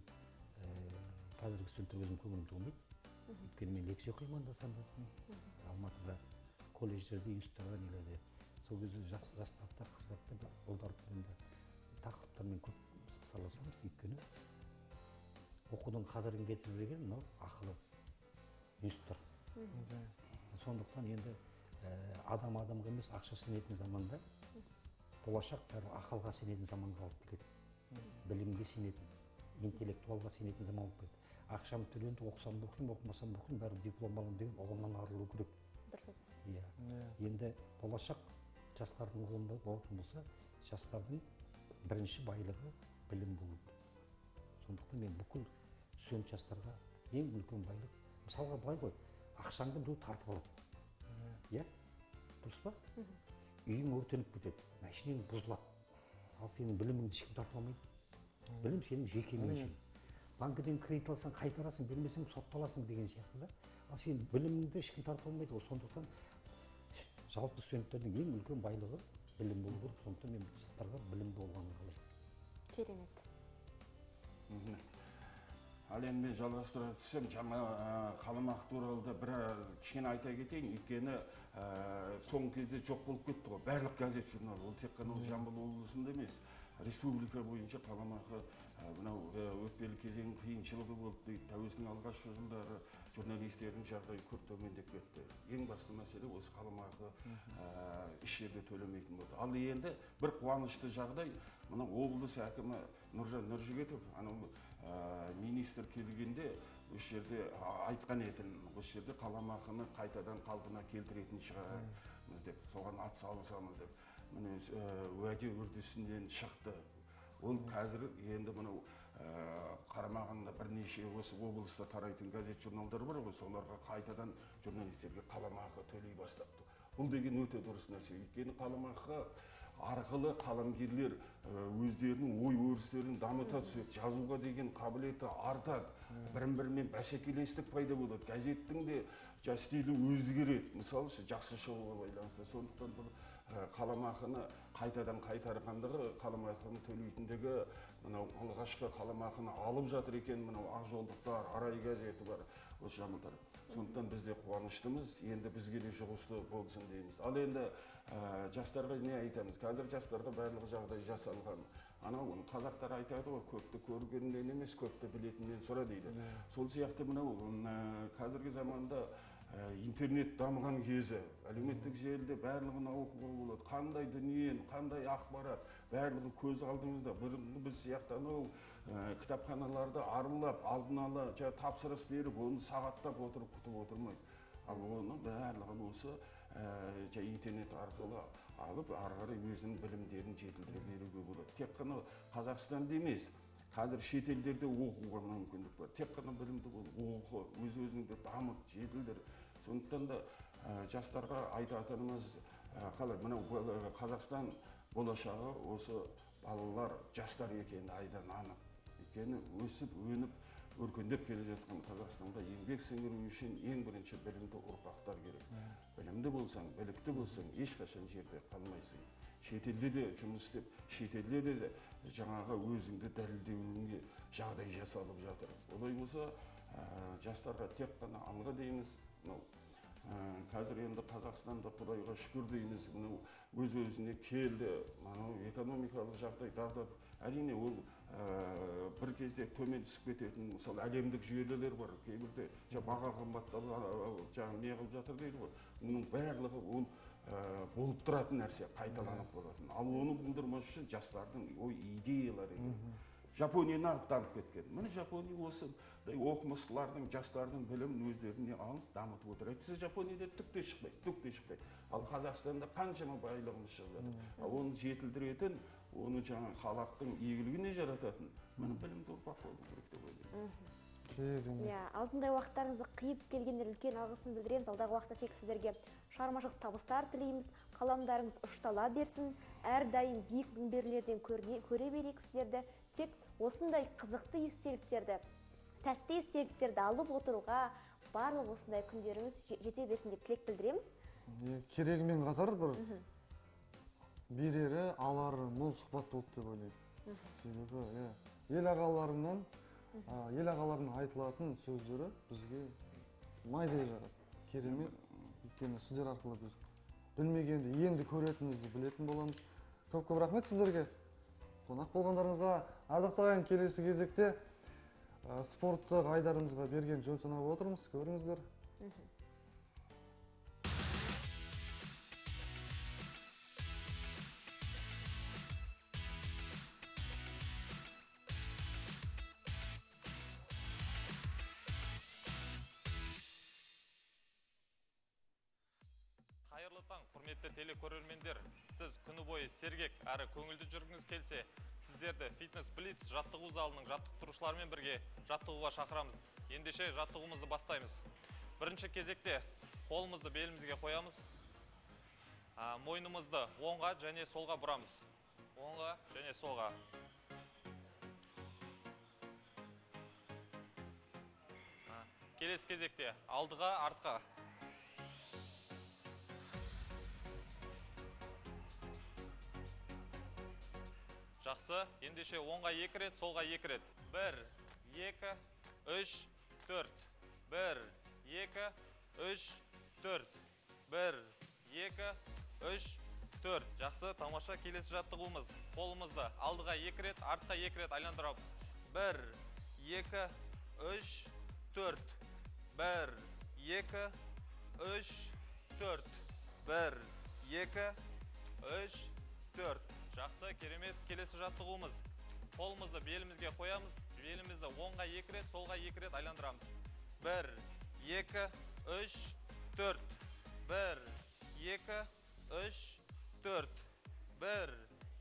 қазіргі студенттер өзім көңілім толмайды. Өйткені мен лекция оқимын да санда, Алматыда, колледждерде, институттарда нелерде. Сол кезде жастарда, қыздарда да, олдарды тақырыптармен көп саласамыз. Өйткені оқудың қадірін кетіріп жүрген мынау ақылы институттар. Сондықтан енді адам адамға емес ақша сенетін заманда, болашақ бәрі ақылға сенетін заманға алып келеді. Білімге сенетін, интеллектуалға сенетін заман алып келеді. Ақшам түрінді оқысам бұқым, оқымасам бұқым, бәрі диплом алам деген ұғымнан арылу керек. Дұрыс айтасыз. Енді болашақ жастардың ұғымында болатын болса, жастардың бірінші байлығы білім болады. Сондықтан мен бүкіл студент жастарға ең үлкен байлық. Мысалға былай ғой, ақшаңды біреу тартып алады. Иә? Дұрыс па? Үйің өртеніп кетеді, машинаң бұзылады. Ал сенің біліміңді ешкім тартып алмайды. Білім сенің жеке меншігің. Банкіден кредит алсаң, қайтарасың, бермесең, сотталасың деген сияқты да. Ал сен біліміңді ешкім тартып алмайды. Ол сондықтан жалпы студенттердің ең үлкен байлығы білім болу керек. Сондықтан мен жастарға білімді болғанын қалаймын. Керемет. Ал енді мен жалғастыра түсем, жаңа қаламақы туралы да бір кішкене айта кетейін. Өйткені соңғы кезде жоқ болып кетті ғой. Барлық газет журнал, ол тек қана Жамбыл облысында емес. Республика бойынша қаламақы өтпелі кезең қиыншылығы болды. Тәуелсіздіктің алғашқы жылдары журналистердің жағдайы күрт төмендеп кетті. Ең басты мәселе осы қаламақы іш жерде төлемейтін болды. Ал енді бір қуанышты жағдай, мына облыс әкімі Нұржан Нұржігітов министр келгенде осы жерде айтқан етін, осы жерде қаламақыны қайтадан қалпына келтіретін шығарамыз деп, соған атсалысамыз деп. Міне уәде үрдісінен шықты. Ол қазір енді мынау қарамағында бірнеше осы облыста тарайтын газет журналдар бар ғой, соларға қайтадан журналистерге қаламақы төлей бастапты. Бұл деген өте дұрыс нәрсе. Өйткені қаламақы арқылы қаламгерлер өздерінің ой-өрістерін дамыта түседі, жазуға деген қабілеті артады, бірін-бірімен бәсекелестік пайда болады. Газеттің де стилі өзгереді. Мысалы, жақсы шығуға байланысты. Сондықтан бұл қаламақыны қайтадан қайтарғандығы, қаламақыны төлейтіндегі, мынау алғашқы қаламақыны алып жатыр екен, мынау ақ жолдықтар, арай газеті бар, осы жамылдар. Сондықтан біз де қуаныштымыз, енді бізге де жұғысты болсын дейміз. Ал енді жастарға не айтамыз? Қазір жастарға барлық жағдай жасалған. Анау қазақтар айтады ғой, көпті көргеннен емес, көпті білетінен сұра дейді. Сол сияқты мынау қазіргі заманда интернет дамыған кезі, әлеуметтік желіде барлығын оқуға болады. Қандай дүниен, қандай ақпарат, барлығы көз алдымызда. Бұрынғы біз сияқтан ол кітапханаларды арылап, алдын ала тапсырыс беріп, оны сағаттап отырып күтіп отырмайды. Ал оны барлығын осы интернет арқылы алып, арғары өзінің білімдерін жетілдіре беруге болады. Тек қана Қазақстан демес, қазір шетелдерде оқуға мүмкіндік бар. Тек қана білімді бол, оқы, өз-өзіңді дамыт, жетілдір. Сондықтан да жастарға айтатынымыз қалай, мына Қазақстан болашағы осы балалар, жастар екені айдан анық. Өйткені өсіп, өніп, өркендеп келе жатқан Қазақстанда еңбек сіңіру үшін ең бірінші білімді ұрпақтар керек. Білімді болсаң, білікті болсаң, ешқашан жерде қалмайсың. Шетелде де жұмыс істеп, шетелдерде де жаңағы өзіңді дәлелдеуіңе жағдай жасалып жатыр. Олай болса, жастарға тек қана алға дейміз. Қазір енді Қазақстанда Құдайға шүкір дейміз, өз-өзіне келді, экономикалық жағдай дағдап. Әрине, ол бір кезде төмен түсіп кететін, мысалы, әлемдік жүйелер бар, кейбірде баға қымбатталып неғып жатыр дейді ғой. Оның барлығы ол болып тұратын нәрсе, қайталанып болатын. Ал оны бұлдырмас үшін жастардың ой идеялары еді. Жапония нағып дамып кеткен. Міне Жапония осы оқымыстылардың, жастардың білімін өздеріне алып дамытып отыр. Әйтпесе Жапонияда түк те шықпайды, түк те шықпайды. Ал Қазақстанда қаншама байлығымыз шығып жатыр. Оны жетілдіретін, оны жаңа халықтың игілігіне жарататын. Міне білімді ұрпақ болу керек деп ойлаймын. Алдындай уақыттарыңызды қиып келгендер үлкен алғысын білдіреміз. Алдағы уақытта тек сіздерге шығармашылық табыстар тілейміз. Қаламдарыңыз ұштала берсін. Әрдайым биік мінберлерден көре берейік сіздерді. Тек осындай қызықты естеліктерді, тәтті естеліктерді алып отыруға барлық осындай күндеріміз жете берсін деп тілек білдіреміз. Керегімен қатар бір берері, алары мол сұхбат болды деп ойлаймын. Ел ағаларымнан ел ағаларының айтылатын сөздері бізге майдай жарады. Керемет, өйткені сіздер арқылы біз білмегенді, енді көретінімізді білетін боламыз. Көп-көп рахмет сіздерге. Қонақ болғандарыңызға ардақтайын, келесі кезекте спортты айдарымызға берген жөн санап отырмыз. Көріңіздер. Құрметті телекөрермендер, сіз күні бойы сергек әрі көңілді жүргіңіз келсе, сіздерді Fitness Blitz жаттығу залының жаттықтырушыларымен бірге жаттығуға шақырамыз. Ендеше жаттығуымызды бастаймыз. Бірінші кезекте қолымызды белімізге қоямыз, мойнымызды оңға және солға бұрамыз. Оңға және солға. Келесі кезекте алдыға, артқа. Жақсы, ендеше оңға екі рет, солға екі рет. 1, 2, 3, 4. 1, 2, 3, 4. 1, 2, 3, 4. Жақсы, тамаша, келесі жаттығуымыз. Қолымызды алдыға 2 рет, артқа 2 рет айландырамыз. 1, 2, 3, 4. 1, 2, 3, 4. 1, 2, 3, 4. Жақсы, керемет, келесі жаттығуымыз. Қолымызды белімізге қоямыз. Белімізді оңға 2 рет, солға 2 рет айландырамыз. 1, 2, 3, 4. 1, 2, 3, 4. 1,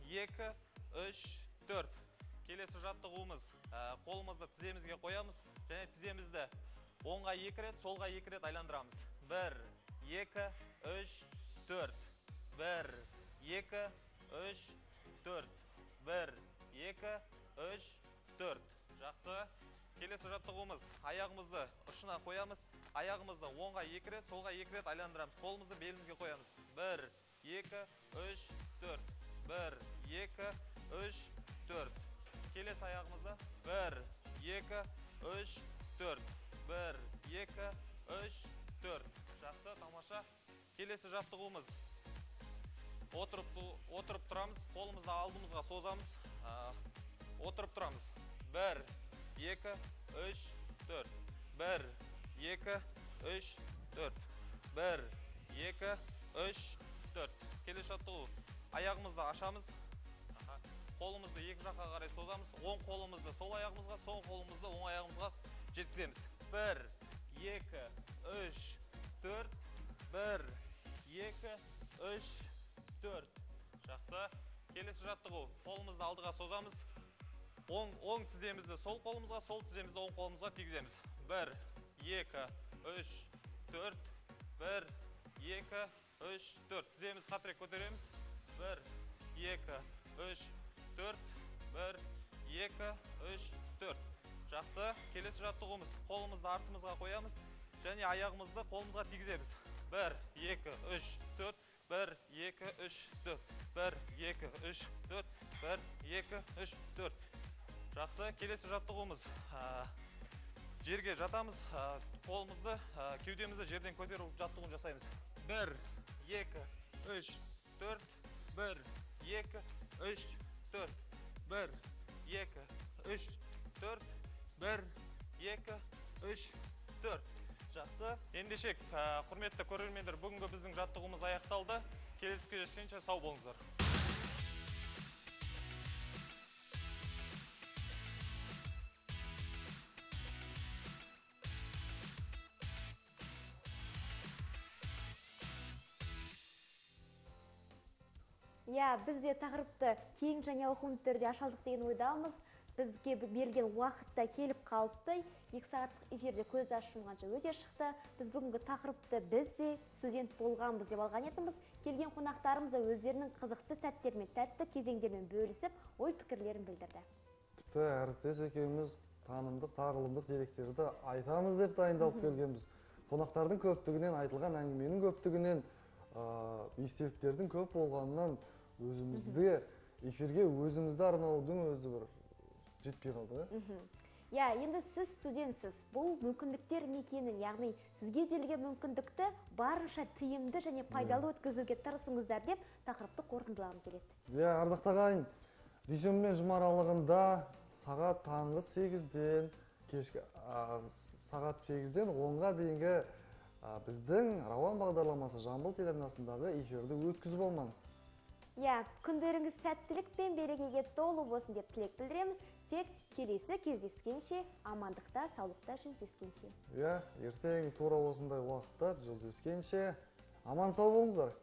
2, 3, 4. Келесі жаттығуымыз. Қолымызды тіземізге қоямыз. Және тіземізді оңға 2 рет, солға 2 рет айландырамыз. 1, 2, 3, 4. 1, 2, 3, 4. 1, 2, 3, 4. Жақсы. Келесі жаттығуымыз. Аяғымызды ұшына қоямыз. Аяғымызды оңға 2 рет, солға 2 рет айландырамыз. Қолымызды белімізге қоямыз. 1, 2, 3, 4. 1, 2, 3, 4. Келесі аяғымызды. 1, 2, 3, 4. 1, 2, 3, 4. Жақсы, тамаша. Келесі жаттығуымыз. Отырып тұрамыз. Қолымызды алдымызға созамыз. Отырып тұрамыз. 1, 2, 3, 4. 1, 2, 3, 4. 1, 2, 3, 4. Келесі жаттығу. Аяғымызды ашамыз. Қолымызды екі жаққа қарай созамыз. Оң қолымызды сол аяғымызға, сол қолымызды оң аяғымызға жеткіземіз. 1, 2, 3, 4. 1, 2, 3, 4. Жақсы. Келесі жаттығу. Қолымызды алдыға созамыз. Оң тіземізді сол қолымызға, сол тіземізді оң қолымызға тигіземіз. 1, 2, 3, 4. 1, 2, 3, 4. Тіземізді қатырек көтереміз. 1, 2, 3, 4. 1, 2, 3, 4. Жақсы. Келесі жаттығуымыз. Қолымызды артымызға қоямыз. Және аяғымызды қолымызға тигіземіз. 1, 2, 3, 4. 1, 2, 3, 4. 1, 2, 3, 4. 1, 2, 3, 4. Жақсы, келесі жаттығуымыз. Жерге жатамыз, қолымызды, кеудемізді жерден көтеріп жаттығуын жасаймыз. 1, 2, 3, 4. 1, 2, 3, 4. 1, 2, 3, 4. 1, 2, 3, 4. Жақсы. Ендеше, құрметті көрермендер, бүгінгі біздің жаттығуымыз аяқталды. Келесі кездескенше сау болыңыздар. Бізде тақырыпты кейін және ауқымды түрде ашалдық деген ойдамыз. Бізге берген уақытта келіп қалыпты. 2 сағаттық эфирде көз ашымғанша өте шықты. Біз бүгінгі тақырыпты бізде студент болғанбыз деп алған етіміз. Келген қонақтарымызда өздерінің қызықты сәттермен, тәтті кезеңдермен бөлісіп, ой пікірлерін білдірді. Тіпті әріптес екеуміз танымдық, тарылымдық деректерді айтамыз деп дайындалып келгенбіз. Қонақтардың көптігінен, айтылған әңгіменің көптігінен, естеліктердің көп болғанынан өзімізде, эфирге өзімізді арнаудың өзі бір жетпей қалды. Енді сіз студентсіз. Бұл мүмкіндіктер мекенін, яғни сізге берілген мүмкіндікті барынша тиімді және пайдалы өткізуге тырысыңыздар деп тақырыпты қорытындылағым келеді. Ардақтағайын, дүйсенбі мен жұма аралығында сағат таңғы 8-ден кешкі сағат 8-ден 10-ға дейінгі біздің Рауан бағдарламасы Жамбыл телеарнасындағы эфирді өткізіп алмаңыз. Күндеріңіз сәттілік пен берекеге толы болсын деп тілек білдіреміз. Тек келесі кездескенше, амандықта, саулықта жүздескенше. Ертең тура осындай уақытта жүздескенше, аман сау болыңыздар.